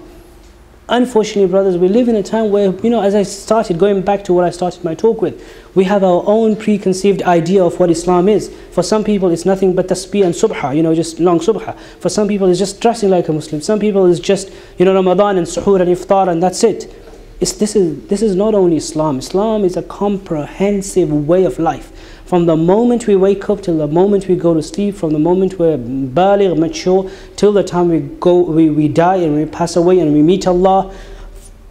Unfortunately, brothers, we live in a time where, you know, as I started, going back to what I started my talk with, we have our own preconceived idea of what Islam is. For some people, it's nothing but tasbih and subha, you know, just long subha. For some people, it's just dressing like a Muslim. Some people, it's just, you know, Ramadan and suhoor and iftar and that's it. It's, this, is, this is not only Islam. Islam is a comprehensive way of life. From the moment we wake up till the moment we go to sleep, from the moment we're baligh, mature, till the time we go, we, we die and we pass away and we meet Allah,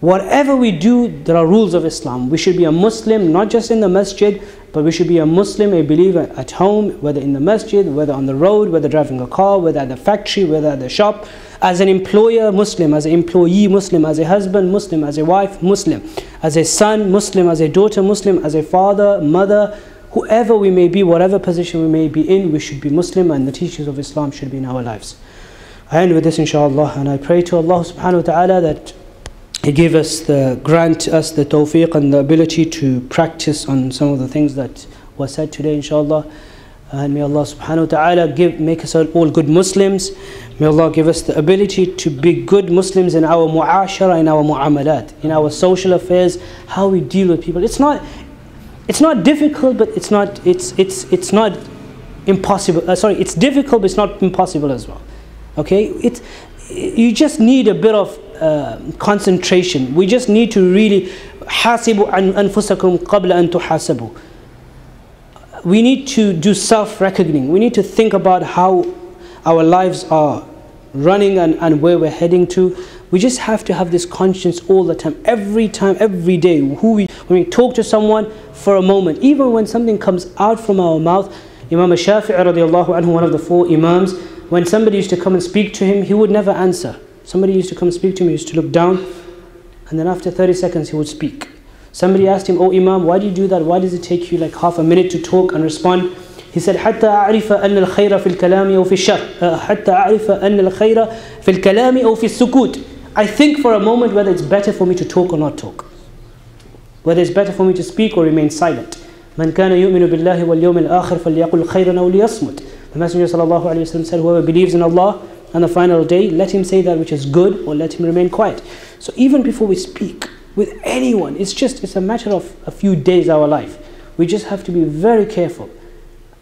Whatever we do, there are rules of Islam. We should be a Muslim, not just in the masjid, but we should be a Muslim, a believer at home, whether in the masjid, whether on the road, whether driving a car, whether at the factory, whether at the shop. As an employer, Muslim. As an employee, Muslim. As a husband, Muslim. As a wife, Muslim. As a son, Muslim. As a daughter, Muslim. As a father, mother, whoever we may be, whatever position we may be in, we should be Muslim, and the teachings of Islam should be in our lives. I end with this, inshallah, and I pray to Allah subhanahu wa ta'ala that He gave us the, grant us the tawfiq and the ability to practice on some of the things that were said today, inshallah. And may Allah subhanahu wa ta'ala give, make us all good Muslims. May Allah give us the ability to be good Muslims in our mu'ashara, in our mu'amalat, in our social affairs, how we deal with people. It's not, it's not difficult, but it's not, it's, it's, it's not impossible. Uh, sorry, it's difficult, but it's not impossible as well. Okay, it's, you just need a bit of Uh, concentration. We just need to really حاسبوا عن أنفسكم قبل أن تحاسبوا. We need to do self-reckoning. We need to think about how our lives are running and, and where we're heading to. We just have to have this conscience all the time, every time, every day. Who we, when we talk to someone for a moment, even when something comes out from our mouth. Imam Shafi'i radiallahu anhu, one of the four Imams, when somebody used to come and speak to him, he would never answer. Somebody used to come speak to him, he used to look down, and then after thirty seconds he would speak. Somebody asked him, "Oh Imam, why do you do that? Why does it take you like half a minute to talk and respond?" He said, حَتَّى أَعْرِفَ أَنَّ الْخَيْرَ فِي الْكَلَامِ أَوْ فِي الشَّرِّ حَتَّى أَعْرِفَ أَنَّ الْخَيْرَ فِي الْكَلَامِ أَوْ فِي السُّكُوتِ. I think for a moment whether it's better for me to talk or not talk, whether it's better for me to speak or remain silent. مَنْ كَانَ يُؤْمِنُ بِاللَّهِ وَالْيَوْمِ الْآخِرِ فَلْيَقُلْ خَيْرًا أَوْ لِيَصْمُتْ. The Messenger sallallahu alayhi wa sallam said, whoever believes in Allah on the final day, let him say that which is good, or let him remain quiet. So even before we speak with anyone, it's just, it's a matter of a few days of our life. We just have to be very careful.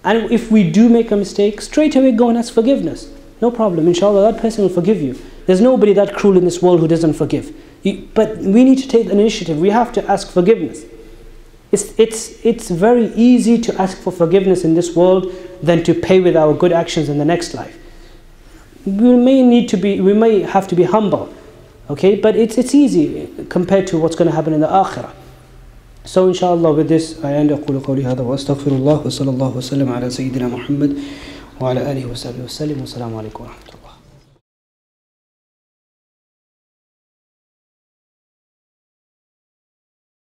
And if we do make a mistake, straight away go and ask forgiveness. No problem, inshallah, that person will forgive you. There's nobody that cruel in this world who doesn't forgive. You, but we need to take an initiative. We have to ask forgiveness. It's, it's, it's very easy to ask for forgiveness in this world than to pay with our good actions in the next life. We may need to be, we may have to be humble, okay? But it's, it's easy compared to what's going to happen in the akhirah. So inshallah, with this I end. أقول قولي هذا وأستغفر الله وصلى الله وسلم على سيدنا محمد وعلى آله وصحبه وسلم والسلام عليكم ورحمة الله.